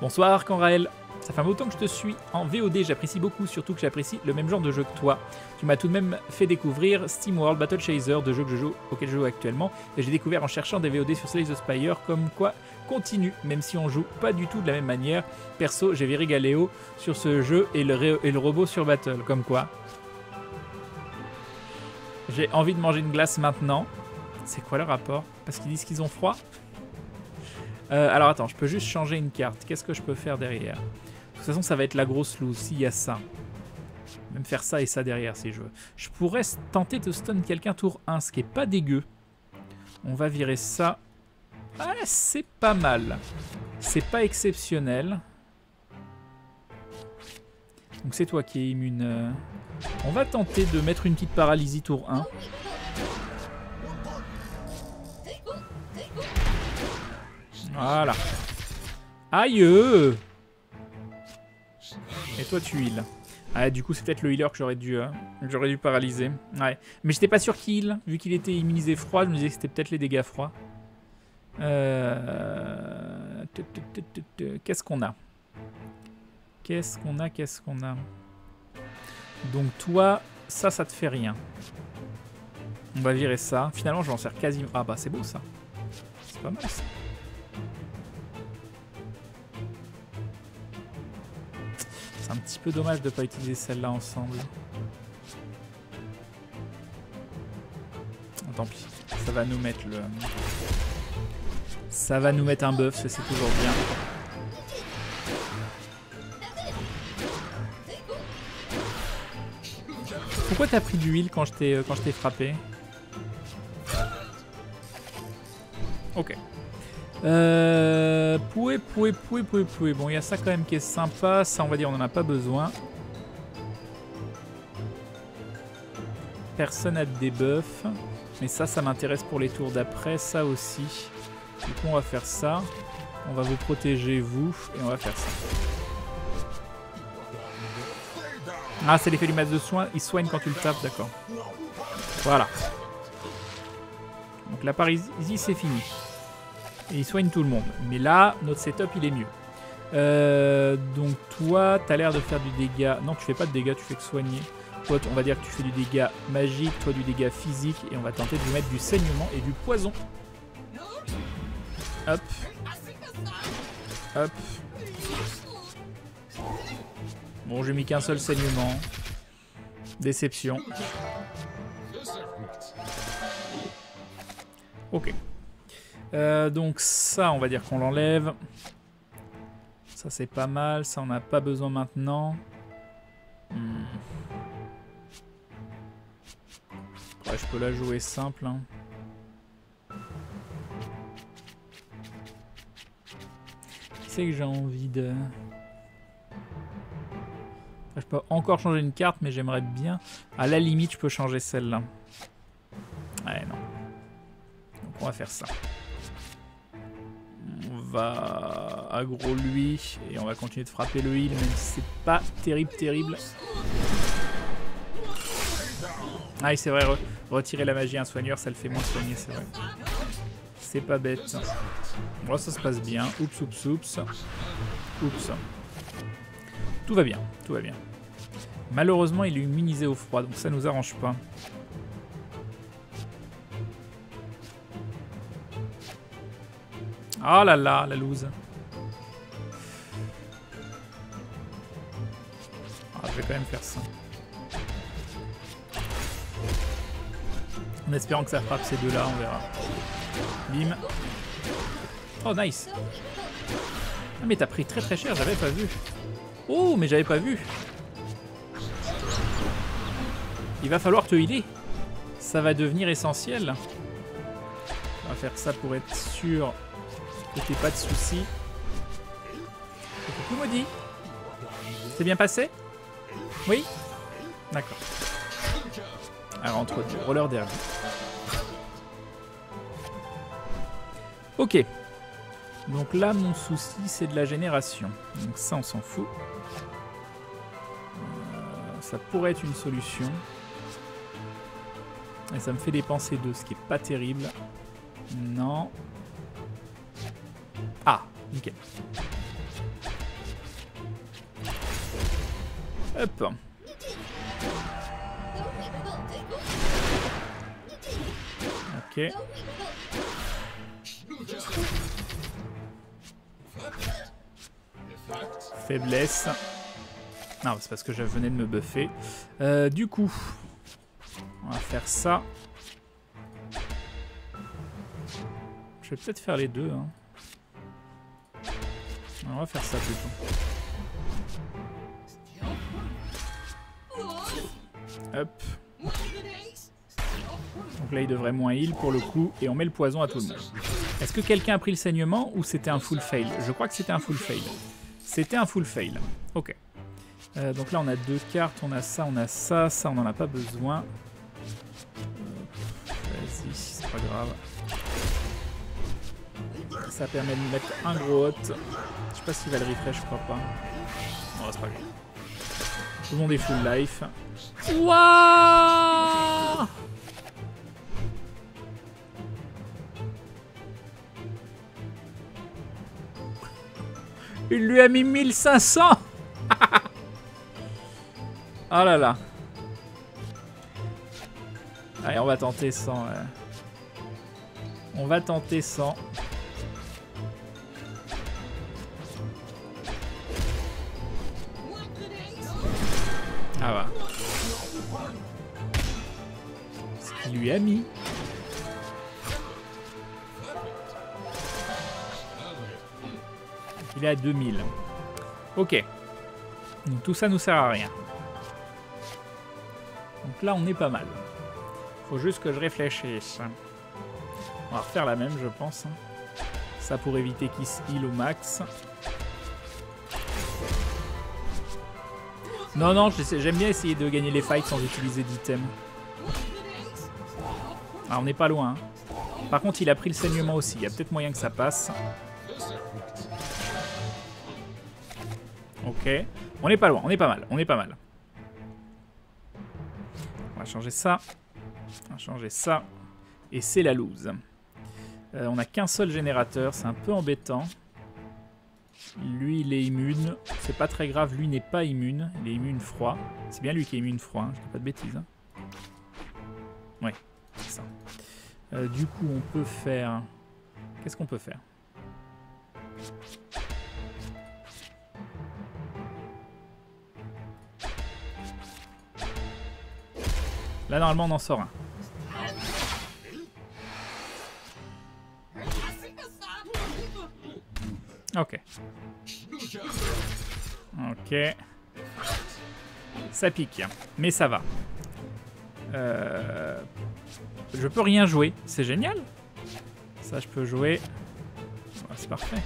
Bonsoir Arcanraël. Ça fait un beau temps que je te suis en V O D, j'apprécie beaucoup, surtout que j'apprécie le même genre de jeu que toi. Tu m'as tout de même fait découvrir SteamWorld, Battle Chaser, deux jeux que je joue, auxquels je joue actuellement. Et j'ai découvert en cherchant des V O D sur Slay the Spire, comme quoi... continue, même si on joue pas du tout de la même manière. Perso, j'ai viré Galéo sur ce jeu et le, et le robot sur Battle, comme quoi. J'ai envie de manger une glace maintenant. C'est quoi le rapport? Parce qu'ils disent qu'ils ont froid. euh, Alors attends, je peux juste changer une carte. Qu'est-ce que je peux faire derrière? De toute façon, ça va être la grosse loose, s'il y a ça. Même faire ça et ça derrière, si je veux. Je pourrais tenter de stun quelqu'un tour un, ce qui est pas dégueu. On va virer ça. Ah, c'est pas mal. C'est pas exceptionnel. Donc c'est toi qui es immune. On va tenter de mettre une petite paralysie tour un. Voilà. Aïe! Et toi tu heal. Ah, du coup c'est peut-être le healer que j'aurais dû, euh, j'aurais dû paralyser. Ouais. Mais j'étais pas sûr qu'il heal. Vu qu'il était immunisé froid, je me disais que c'était peut-être les dégâts froids. Euh... Qu'est-ce qu'on a? Qu'est-ce qu'on a? Qu'est-ce qu'on a? Donc toi, ça, ça te fait rien. On va virer ça. Finalement, je vais en faire quasiment... Ah bah c'est beau ça. C'est pas mal ça. C'est un petit peu dommage de ne pas utiliser celle-là ensemble. Oh, tant pis. Ça va nous mettre le... Ça va nous mettre un buff, ça c'est toujours bien. Pourquoi t'as pris du heal quand je t'ai frappé? Ok. Euh, poué, poué, poué, poué, poué. Bon, il y a ça quand même qui est sympa. Ça, on va dire, on n'en a pas besoin. personne à débuff. Mais ça, ça m'intéresse pour les tours d'après, ça aussi. Du coup, on va faire ça. On va vous protéger, vous, et on va faire ça. Ah, c'est l'effet du masque de soin. Il soigne quand tu le tapes, d'accord. Voilà. Donc la parisie, c'est fini. Et il soigne tout le monde. Mais là, notre setup, il est mieux. Euh, donc toi, t'as l'air de faire du dégât. Non, tu fais pas de dégâts, tu fais que soigner. Toi, on va dire que tu fais du dégât magique, toi du dégât physique. Et on va tenter de vous mettre du saignement et du poison. Hop. Hop. Bon, j'ai mis qu'un seul saignement. Déception. Ok. Euh, donc ça, on va dire qu'on l'enlève. Ça, c'est pas mal. Ça, on n'a pas besoin maintenant. Hmm. Ouais, je peux la jouer simple. Hein. Qui c'est que j'ai envie de... Je peux encore changer une carte, mais j'aimerais bien... À la limite, je peux changer celle-là. Ouais, non. Donc, on va faire ça. On va aggro lui, et on va continuer de frapper le heal, même si c'est pas terrible, terrible. Ah, c'est vrai, re retirer la magie à un soigneur, ça le fait moins soigner, c'est vrai. C'est pas bête. Bon, ça se passe bien. Oups, oups, oups. Oups. Tout va bien, tout va bien. Malheureusement, il est immunisé au froid, donc ça nous arrange pas. Ah là là, la loose. Ah, je vais quand même faire ça. En espérant que ça frappe ces deux-là, on verra. Bim. Oh, nice. Ah, mais t'as pris très très cher, j'avais pas vu. Oh, mais j'avais pas vu. Il va falloir te healer. Ça va devenir essentiel. On va faire ça pour être sûr que t'aies pas de soucis. Coucou maudit. C'est bien passé? Oui? D'accord. Alors entre deux rollers derrière. Ok. Donc là, mon souci, c'est de la génération. Donc ça, on s'en fout. Euh, ça pourrait être une solution. Et ça me fait dépenser deux, ce qui est pas terrible. Non. Ah, nickel. Hop. Ok. Faiblesse. Non, c'est parce que je venais de me buffer. Euh, du coup, on va faire ça. Je vais peut-être faire les deux. Hein. On va faire ça plutôt. Hop. Donc là, il devrait moins heal pour le coup. Et on met le poison à tout le monde. Est-ce que quelqu'un a pris le saignement ou c'était un full fail? Je crois que c'était un full fail. C'était un full fail. Ok. Euh, donc là, on a deux cartes. On a ça, on a ça. Ça, on n'en a pas besoin. Vas-y, c'est pas grave. Ça permet de mettre un gros hot. Je sais pas s'il va le refresh, je crois pas. Non, c'est pas grave. Tout le monde est full life. Wouah! Il lui a mis mille cinq cents. Oh là là. Allez, on va tenter cent. Ouais. On va tenter cent. Ah bah. Ce qu'il lui a mis. Il est à deux mille. Ok. Donc tout ça nous sert à rien. Donc là, on est pas mal. Faut juste que je réfléchisse. On va refaire la même, je pense. Ça pour éviter qu'il se heal au max. Non, non, j'aime bien essayer de gagner les fights sans utiliser d'items. Ah, on n'est pas loin. Hein. Par contre, il a pris le saignement aussi. Il y a peut-être moyen que ça passe. Ok. On n'est pas loin. On est pas mal. On est pas mal. On va changer ça. On va changer ça. Et c'est la loose. Euh, on n'a qu'un seul générateur. C'est un peu embêtant. Lui, il est immune. C'est pas très grave. Lui n'est pas immune. Il est immune froid. C'est bien lui qui est immune froid. Hein. Je dis pas de bêtises. Hein. Ouais. Ça. Euh, du coup, on peut faire... Qu'est-ce qu'on peut faire? Là, normalement, on en sort un. Ok. Ok. Ça pique, hein. Mais ça va. Euh... Je peux rien jouer, c'est génial. Ça, je peux jouer. Oh, c'est parfait.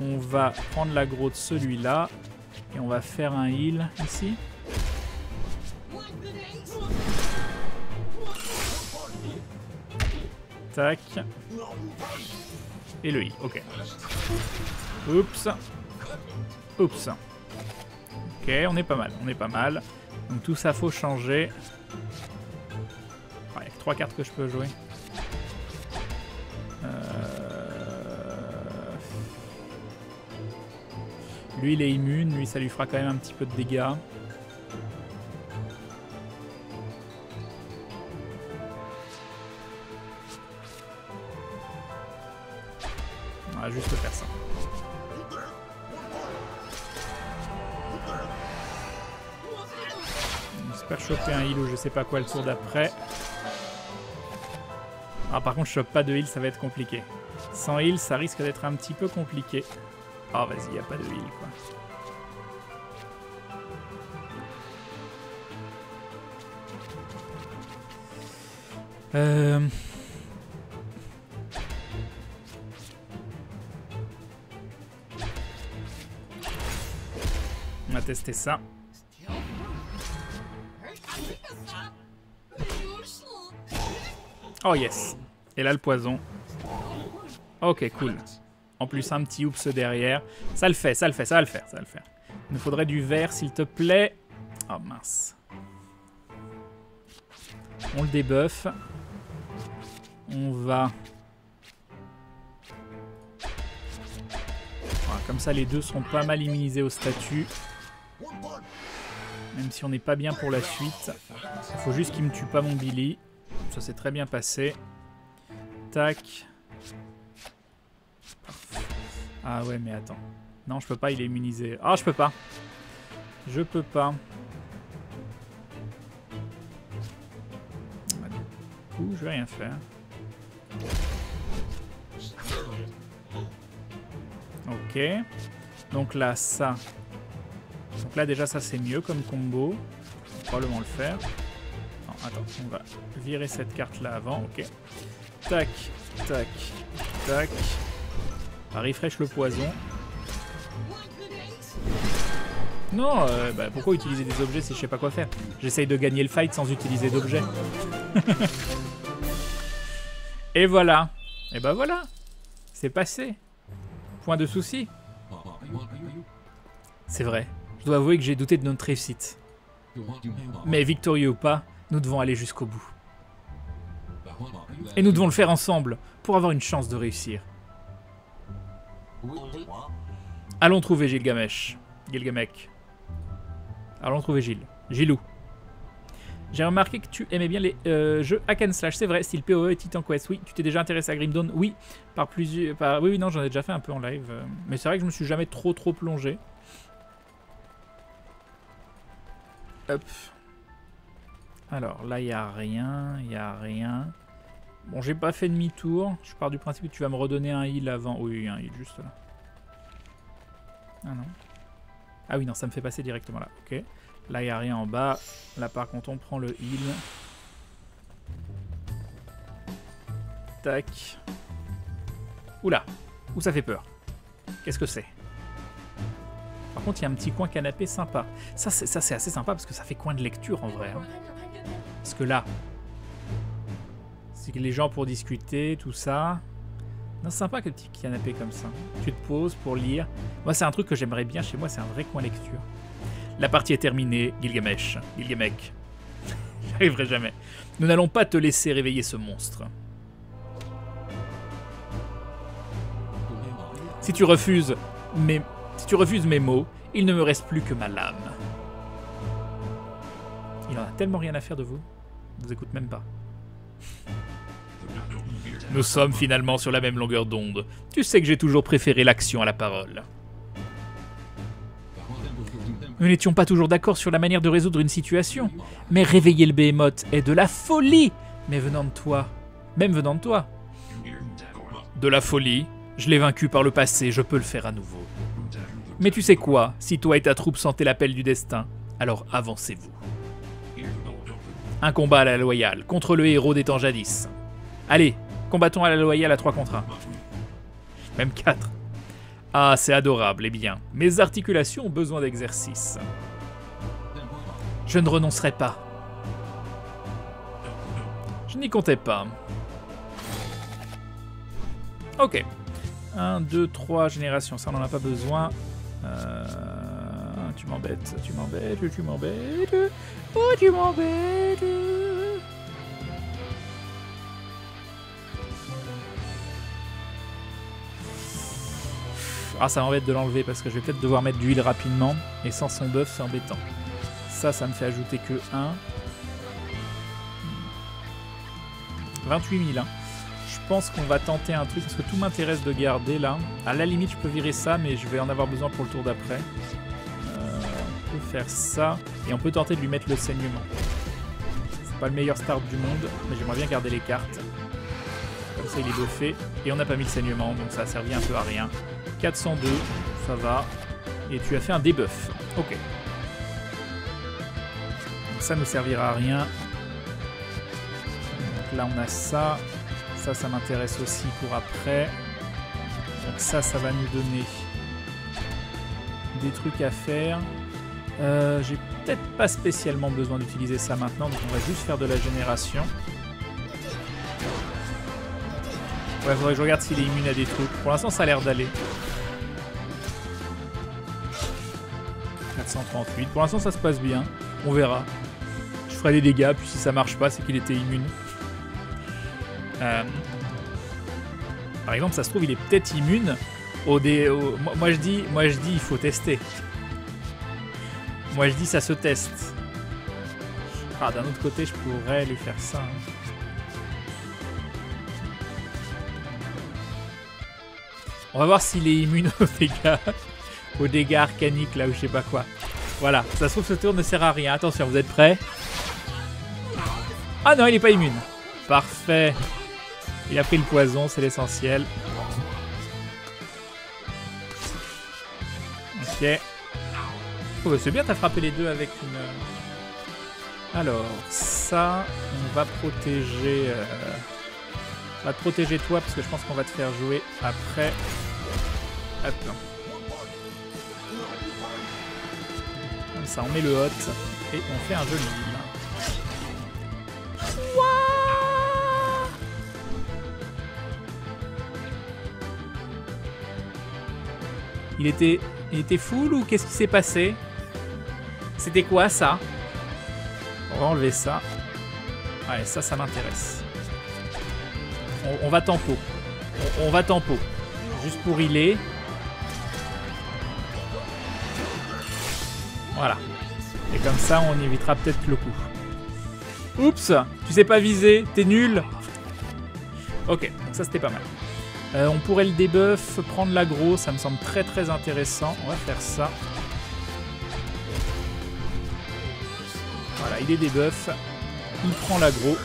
On va prendre l'aggro de celui-là. Et on va faire un heal ici. Tac. Et le heal, ok. Oups. Oups. Ok, on est pas mal, on est pas mal. Donc tout ça, faut changer. Trois cartes que je peux jouer. Euh... Lui, il est immune. Lui, ça lui fera quand même un petit peu de dégâts. On va juste faire ça. J'espère choper un heal ou je sais pas quoi le tour d'après. Ah, par contre, je chope pas de heal, ça va être compliqué. Sans heal, ça risque d'être un petit peu compliqué. Ah, oh, vas-y, y a pas de heal, quoi. Euh... On va tester ça. Oh yes. Et là, le poison. Ok, cool. En plus, un petit oups derrière. Ça le fait, ça le fait, ça va le faire, ça va le faire. Il nous faudrait du vert, s'il te plaît. Oh mince. On le débuffe. On va... Voilà, comme ça, les deux seront pas mal immunisés au statut. Même si on n'est pas bien pour la suite. Il faut juste qu'il me tue pas mon Billy. Ça s'est très bien passé. Tac. Ah ouais, mais attends. Non, je peux pas, il est immunisé. Ah, je peux pas. Je peux pas. Du coup, je vais rien faire. Ok. Donc là, ça. Donc là, déjà, ça, c'est mieux comme combo. Je vais probablement le faire. Attends, on va virer cette carte là avant, ok. Tac, tac, tac. Ah, refresh le poison. Non, euh, bah, pourquoi utiliser des objets si je sais pas quoi faire? J'essaye de gagner le fight sans utiliser d'objets. Et voilà. Et bah voilà. C'est passé. Point de souci. C'est vrai. Je dois avouer que j'ai douté de notre réussite. Mais victorieux ou pas, nous devons aller jusqu'au bout. Et nous devons le faire ensemble, pour avoir une chance de réussir. Allons trouver Gilgamesh. Gilgamesh. Allons trouver Gil. Gilou. J'ai remarqué que tu aimais bien les euh, jeux hack and slash, c'est vrai, style P O E et Titan Quest. Oui, tu t'es déjà intéressé à Grim Dawn. Oui, par plusieurs... Par, oui, oui, non, j'en ai déjà fait un peu en live. Euh, mais c'est vrai que je me suis jamais trop, trop plongé. Hop. Alors, là, il n'y a rien, il n'y a rien. Bon, j'ai pas fait demi-tour. Je pars du principe que tu vas me redonner un heal avant. Oui, un heal juste là. Ah non. Ah oui, non, ça me fait passer directement là. Ok. Là, il n'y a rien en bas. Là, par contre, on prend le heal. Tac. Oula. Ouh, ça fait peur. Qu'est-ce que c'est? Par contre, il y a un petit coin canapé sympa. Ça, c'est assez sympa parce que ça fait coin de lecture en vrai. Hein. que là. C'est que les gens pour discuter, tout ça. Non, c'est sympa que le petit canapé comme ça. Tu te poses pour lire. Moi, c'est un truc que j'aimerais bien chez moi, c'est un vrai coin lecture. La partie est terminée, Gilgamesh. Gilgamesh. J'arriverai jamais. Nous n'allons pas te laisser réveiller ce monstre. Si tu refuses mes, si tu refuses mes mots, il ne me reste plus que ma lame. Il en a tellement rien à faire de vous. Il ne vous écoute même pas. Nous sommes finalement sur la même longueur d'onde. Tu sais que j'ai toujours préféré l'action à la parole. Nous n'étions pas toujours d'accord sur la manière de résoudre une situation. Mais réveiller le Behemoth est de la folie, mais venant de toi. Même venant de toi. De la folie, je l'ai vaincu par le passé, je peux le faire à nouveau. Mais tu sais quoi, si toi et ta troupe sentez l'appel du destin, alors avancez-vous. Un combat à la loyale, contre le héros des temps jadis. Allez, combattons à la loyale à trois contre un. Même quatre. Ah, c'est adorable, eh bien. Mes articulations ont besoin d'exercice. Je ne renoncerai pas. Je n'y comptais pas. Ok. un, deux, trois, génération, ça on n'en a pas besoin. Euh... Tu m'embêtes, tu m'embêtes, tu m'embêtes. Oh, tu m'embêtes. Ah, ça m'embête de l'enlever parce que je vais peut-être devoir mettre de l'huile rapidement. Et sans son bœuf, c'est embêtant. Ça, ça me fait ajouter que un. vingt-huit mille. Hein. Je pense qu'on va tenter un truc parce que tout m'intéresse de garder là. À la limite, je peux virer ça, mais je vais en avoir besoin pour le tour d'après. Euh, on peut faire ça. Et on peut tenter de lui mettre le saignement. C'est pas le meilleur start du monde, mais j'aimerais bien garder les cartes. Comme ça, il est buffé. Et on n'a pas mis le saignement, donc ça a servi un peu à rien. quatre cent deux, ça va. Et tu as fait un debuff. Ok. Ça ne servira à rien. Donc là, on a ça. Ça, ça m'intéresse aussi pour après. Donc ça, ça va nous donner des trucs à faire. Euh, J'ai peut-être pas spécialement besoin d'utiliser ça maintenant. Donc on va juste faire de la génération. Ouais, faudrait que je regarde s'il est immune à des trucs. Pour l'instant, ça a l'air d'aller. quatre cent trente-huit. Pour l'instant, ça se passe bien. On verra. Je ferai des dégâts, puis si ça marche pas, c'est qu'il était immune. Euh... Par exemple, ça se trouve, il est peut-être immune au dé... Au... Moi, moi, je dis, moi, je dis, il faut tester. Moi, je dis, ça se teste. Ah, d'un autre côté, je pourrais lui faire ça. Hein. On va voir s'il est immune aux dégâts, aux dégâts arcaniques, là, ou je sais pas quoi. Voilà, ça se trouve, ce tour ne sert à rien. Attention, vous êtes prêts? Ah non, il n'est pas immune. Parfait. Il a pris le poison, c'est l'essentiel. Ok. Oh, c'est bien, t'as frappé les deux avec une... Alors, ça, on va protéger... Euh... On va te protéger toi parce que je pense qu'on va te faire jouer après. Hop. Comme ça, on met le hot et on fait un jeu nul. Wouah ! Il était, il était full ou qu'est-ce qui s'est passé? C'était quoi ça? On va enlever ça. Ouais, ça, ça m'intéresse. On, on va tempo. On, on va tempo. Juste pour healer. Voilà. Et comme ça, on évitera peut-être le coup. Oups! Tu sais pas viser, t'es nul! Ok, donc ça c'était pas mal. Euh, on pourrait le debuff, prendre l'aggro, ça me semble très très intéressant. On va faire ça. Voilà, il est debuff. Il prend l'aggro.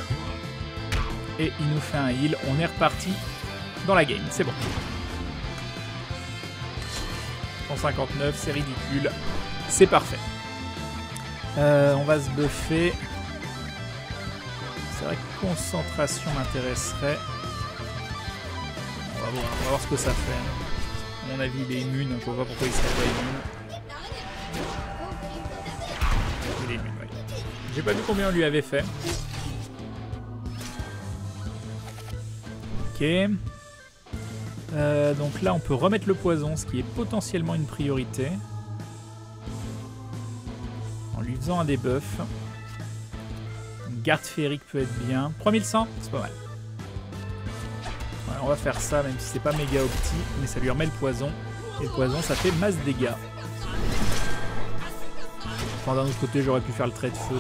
Et il nous fait un heal. On est reparti dans la game. C'est bon. cent cinquante-neuf, c'est ridicule. C'est parfait. Euh, on va se buffer. C'est vrai que concentration m'intéresserait. On va voir, on va voir ce que ça fait. À mon avis, il est immune. Je vois pas pourquoi il serait pas immune. Il est immune, oui. J'ai pas vu combien on lui avait fait. Ok. Euh, donc là, on peut remettre le poison, ce qui est potentiellement une priorité. En lui faisant un debuff. Une garde féerique peut être bien. trois mille cent, c'est pas mal. Ouais, on va faire ça, même si c'est pas méga opti, mais ça lui remet le poison. Et le poison, ça fait masse dégâts. Enfin, d'un autre côté, j'aurais pu faire le trait de feu.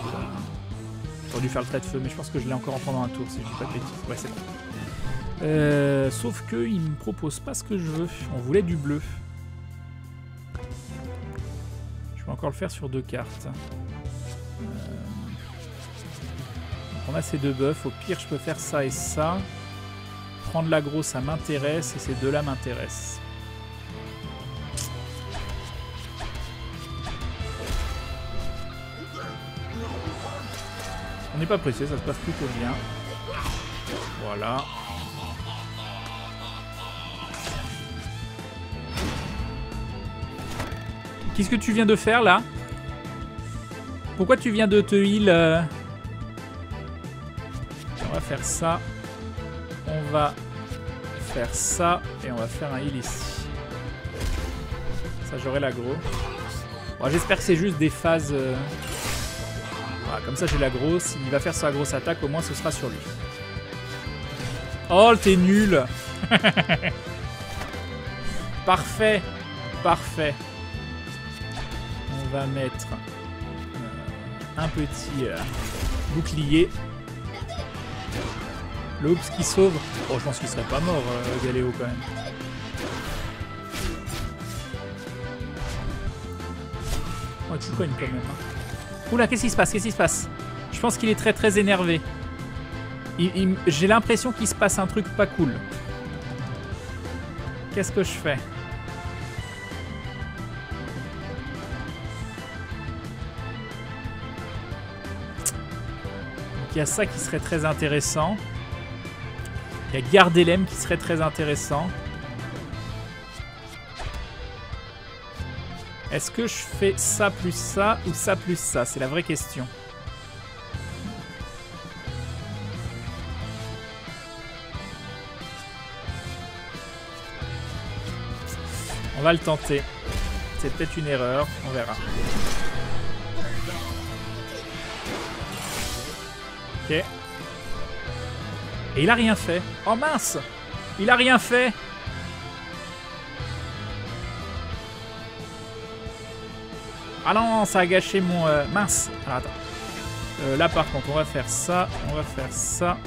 J'aurais dû faire le trait de feu, mais je pense que je l'ai encore en pendant un tour, si je dis pas de bêtises. Ouais, c'est bon. Euh, sauf que il me propose pas ce que je veux. On voulait du bleu. Je peux encore le faire sur deux cartes. Euh... Donc on a ces deux buffs. Au pire, je peux faire ça et ça. Prendre l'aggro, ça m'intéresse. Et ces deux-là m'intéressent. On n'est pas pressé, ça se passe plutôt bien. Voilà. Qu'est-ce que tu viens de faire, là? Pourquoi tu viens de te heal? euh... On va faire ça. On va faire ça. Et on va faire un heal ici. Ça, j'aurai l'aggro. Bon, j'espère que c'est juste des phases... Euh... Voilà, comme ça, j'ai l'aggro. S'il va faire sa grosse attaque, au moins, ce sera sur lui. Oh, t'es nul. Parfait. Parfait. On va mettre un petit euh, bouclier. Le Oups qui sauve. Oh, je pense qu'il serait pas mort, euh, Galéo, quand même. Oh, tu cognes quand même. Hein. Oula, qu'est-ce qui se passe? Qu'est-ce qui se passe? Je pense qu'il est très très énervé. J'ai l'impression qu'il se passe un truc pas cool. Qu'est-ce que je fais? Il y a ça qui serait très intéressant. Il y a Gardelem qui serait très intéressant. Est-ce que je fais ça plus ça ou ça plus ça? C'est la vraie question. On va le tenter. C'est peut-être une erreur. On verra. Ok. Et il a rien fait. Oh mince! Il a rien fait! Ah non, ça a gâché mon... Euh, mince! Alors attends. Euh, là par contre, on va faire ça, on va faire ça,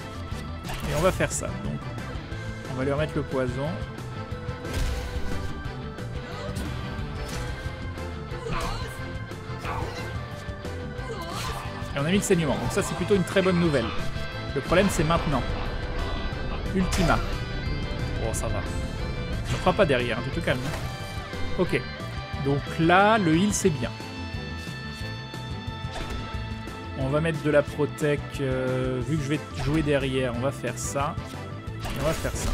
et on va faire ça. Donc, on va lui remettre le poison. Et on a mis le saignement, donc ça c'est plutôt une très bonne nouvelle. Le problème c'est maintenant. Ultima. Oh ça va. Je ne crois pas derrière, tu te calmes. Ok. Donc là, le heal c'est bien. On va mettre de la protec. Euh, vu que je vais jouer derrière, on va faire ça. Et on va faire ça.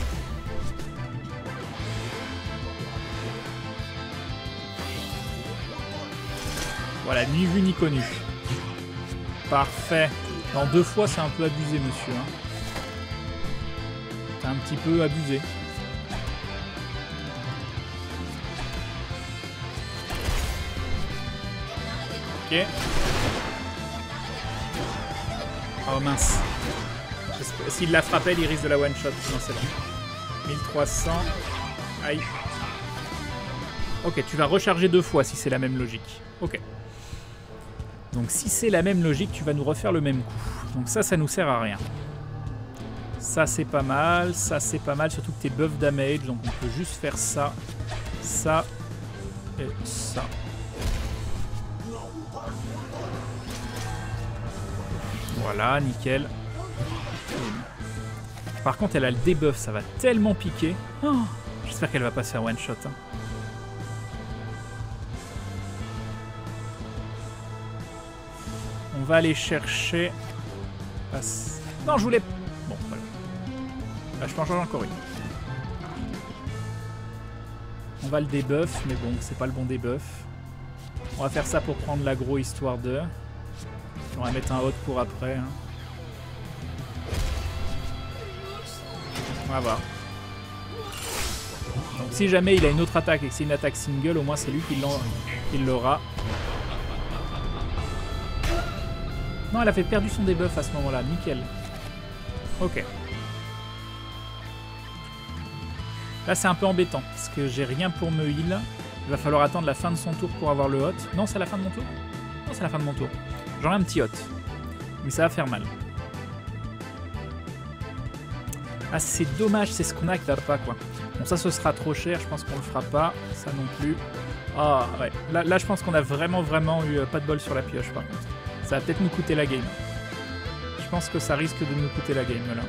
Voilà, ni vu ni connu. Parfait. En deux fois, c'est un peu abusé, monsieur. Hein. C'est un petit peu abusé. Ok. Oh mince. S'il la frappe, il risque de la one-shot. Non, c'est bon. mille trois cents. Aïe. Ok, tu vas recharger deux fois si c'est la même logique. Ok. Donc si c'est la même logique, tu vas nous refaire le même coup. Donc ça, ça nous sert à rien. Ça, c'est pas mal. Ça, c'est pas mal. Surtout que t'es buff damage. Donc on peut juste faire ça, ça et ça. Voilà, nickel. Par contre, elle a le debuff. Ça va tellement piquer. Oh, j'espère qu'elle va pas se faire one shot. Hein. On va aller chercher... Passe. Non, je voulais... Bon, voilà. Là, je peux en changer encore une. On va le débuff, mais bon, c'est pas le bon débuff. On va faire ça pour prendre l'aggro histoire de... On va mettre un hot pour après. Hein. On va voir. Donc si jamais il a une autre attaque et que c'est une attaque single, au moins c'est lui qui l'aura. Non, elle avait perdu son debuff à ce moment-là. Nickel. Ok. Là, c'est un peu embêtant parce que j'ai rien pour me heal. Il va falloir attendre la fin de son tour pour avoir le hot. Non, c'est la fin de mon tour. Non, c'est la fin de mon tour. J'en ai un petit hot. Mais ça va faire mal. Ah, c'est dommage, c'est ce qu'on a qui va pas, quoi. Bon, ça, ce sera trop cher, je pense qu'on le fera pas. Ça non plus. Ah, ouais. Là, là je pense qu'on a vraiment, vraiment eu euh, pas de bol sur la pioche, par contre. Ça va peut-être nous coûter la game. Je pense que ça risque de nous coûter la game, là.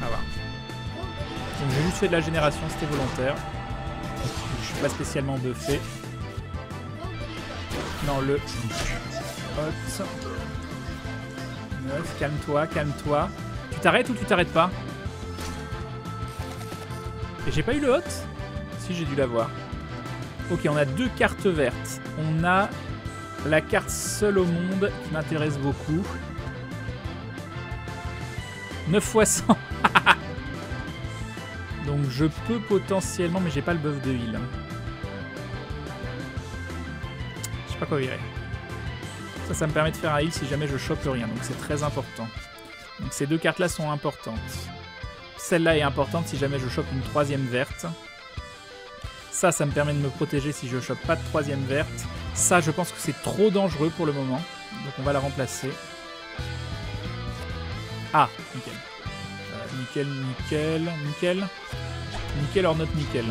Ah, voilà. Donc, j'ai juste fait de la génération, c'était volontaire. Je suis pas spécialement buffé. Non, le... Hop. Calme-toi, calme-toi. Tu t'arrêtes ou tu t'arrêtes pas? Et j'ai pas eu le hot? Si, j'ai dû l'avoir. Ok, on a deux cartes vertes. On a la carte seule au monde qui m'intéresse beaucoup. neuf fois cent. Donc je peux potentiellement... Mais j'ai pas le buff de heal. Pas quoi virer. Ça, ça me permet de faire un heal si jamais je chope rien, donc c'est très important. Donc ces deux cartes là sont importantes. Celle-là est importante si jamais je chope une troisième verte. Ça, ça me permet de me protéger si je chope pas de troisième verte. Ça, je pense que c'est trop dangereux pour le moment, donc on va la remplacer. Ah, nickel. Euh, nickel, nickel, nickel. Nickel or not nickel.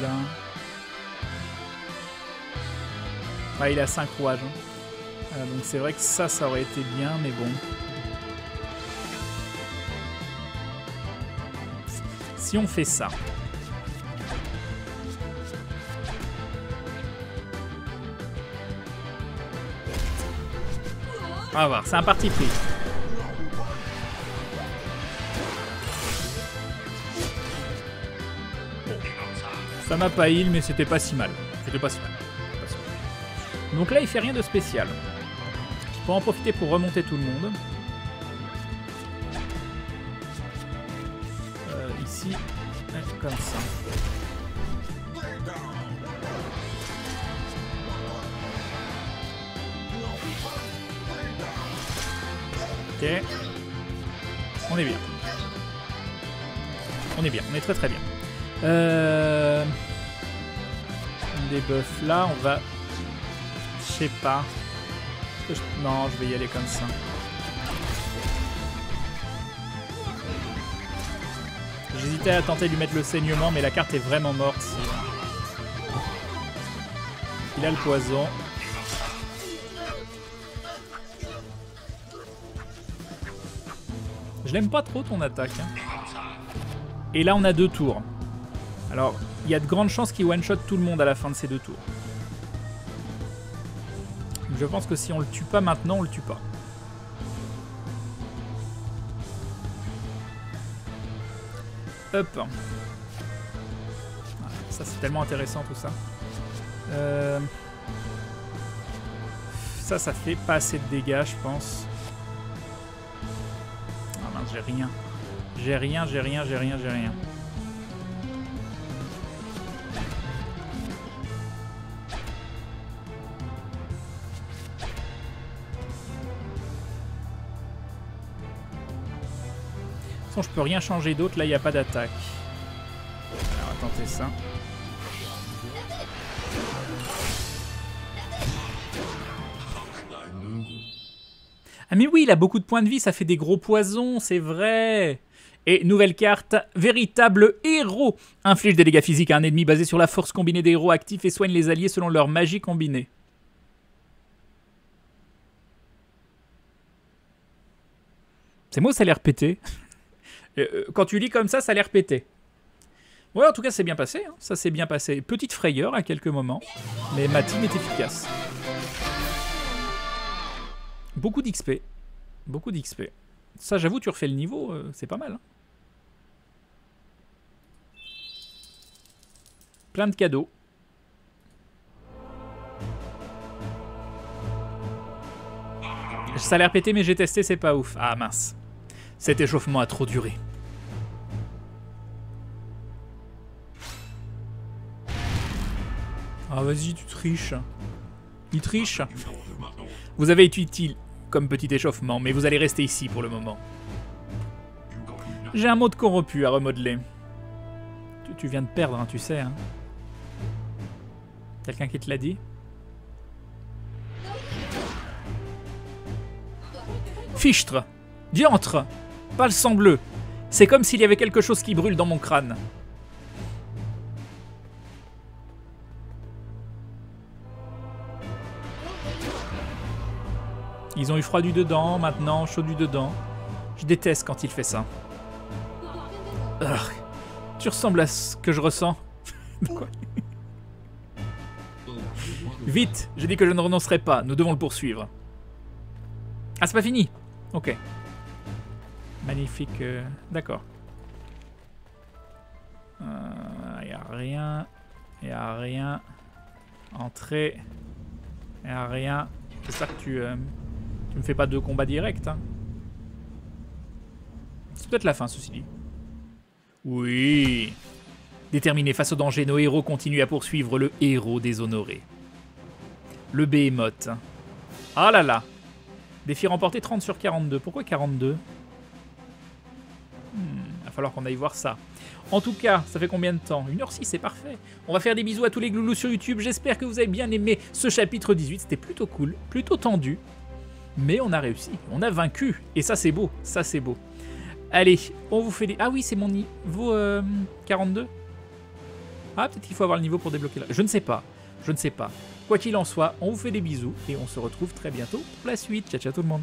Là. Ouais, il a cinq rouages. Hein. Euh, donc c'est vrai que ça, ça aurait été bien, mais bon. Si on fait ça. On va voir, c'est un parti pris. Ça m'a pas heal, mais c'était pas si mal. C'était pas si mal. Pas si mal. Donc là, il fait rien de spécial. Je peux en profiter pour remonter tout le monde. Euh, ici, comme ça. Ok. On est bien. On est bien. On est très très bien. Euh... On débuffe là, on va... Je sais pas. Non, je vais y aller comme ça. J'hésitais à tenter de lui mettre le saignement, mais la carte est vraiment morte. Il a le poison. Je l'aime pas trop ton attaque. Hein. Et là, on a deux tours. Alors, il y a de grandes chances qu'il one-shot tout le monde à la fin de ces deux tours. Je pense que si on le tue pas maintenant, on le tue pas. Hop. Ça, c'est tellement intéressant, tout ça. Euh... Ça, ça fait pas assez de dégâts, je pense. Ah mince, j'ai rien. J'ai rien, j'ai rien, j'ai rien, j'ai rien. Je peux rien changer d'autre, là il n'y a pas d'attaque. Alors on va tenter ça. Ah mais oui, il a beaucoup de points de vie, ça fait des gros poisons, c'est vrai. Et nouvelle carte, véritable héros. Inflige des dégâts physiques à un ennemi basé sur la force combinée des héros actifs et soigne les alliés selon leur magie combinée. Ces mots ça a l'air pété. Quand tu lis comme ça, ça a l'air pété. Ouais, en tout cas, c'est bien passé. Hein. Ça s'est bien passé. Petite frayeur à quelques moments, mais ma team est efficace. Beaucoup d'X P. Beaucoup d'X P. Ça, j'avoue, tu refais le niveau, euh, c'est pas mal. Hein. plein de cadeaux. Ça a l'air pété, mais j'ai testé, c'est pas ouf. Ah mince. Cet échauffement a trop duré. Ah vas-y, tu triches. Il triche. Vous avez été utile comme petit échauffement, mais vous allez rester ici pour le moment. J'ai un mot de corrompu à remodeler. Tu, tu viens de perdre, hein, tu sais. Hein. Quelqu'un qui te l'a dit ? Fichtre! Diantre! Pas le sang bleu! C'est comme s'il y avait quelque chose qui brûle dans mon crâne. Ils ont eu froid du dedans, maintenant chaud du dedans. Je déteste quand il fait ça. Urgh. Tu ressembles à ce que je ressens. Quoi? Vite! J'ai dit que je ne renoncerai pas, nous devons le poursuivre. Ah, c'est pas fini! Ok. Magnifique. Euh, D'accord. Il euh, n'y a rien. Il n'y a rien. Entrée. Il n'y a rien. J'espère que tu, euh, tu me fais pas de combat direct. Hein. C'est peut-être la fin, ceci dit. Oui! Déterminé face au danger, nos héros continuent à poursuivre le héros déshonoré. Le Behemoth. Ah là là! Défi remporté trente sur quarante-deux. Pourquoi quarante-deux? Hmm, va falloir qu'on aille voir ça. En tout cas, ça fait combien de temps? une heure six, c'est parfait. On va faire des bisous à tous les gloulous sur YouTube. J'espère que vous avez bien aimé ce chapitre dix-huit. C'était plutôt cool, plutôt tendu. Mais on a réussi. On a vaincu. Et ça, c'est beau. Ça, c'est beau. Allez, on vous fait des... Ah oui, c'est mon niveau euh, quarante-deux. Ah, peut-être qu'il faut avoir le niveau pour débloquer là. Je ne sais pas. Je ne sais pas. Quoi qu'il en soit, on vous fait des bisous et on se retrouve très bientôt pour la suite. Ciao, ciao tout le monde.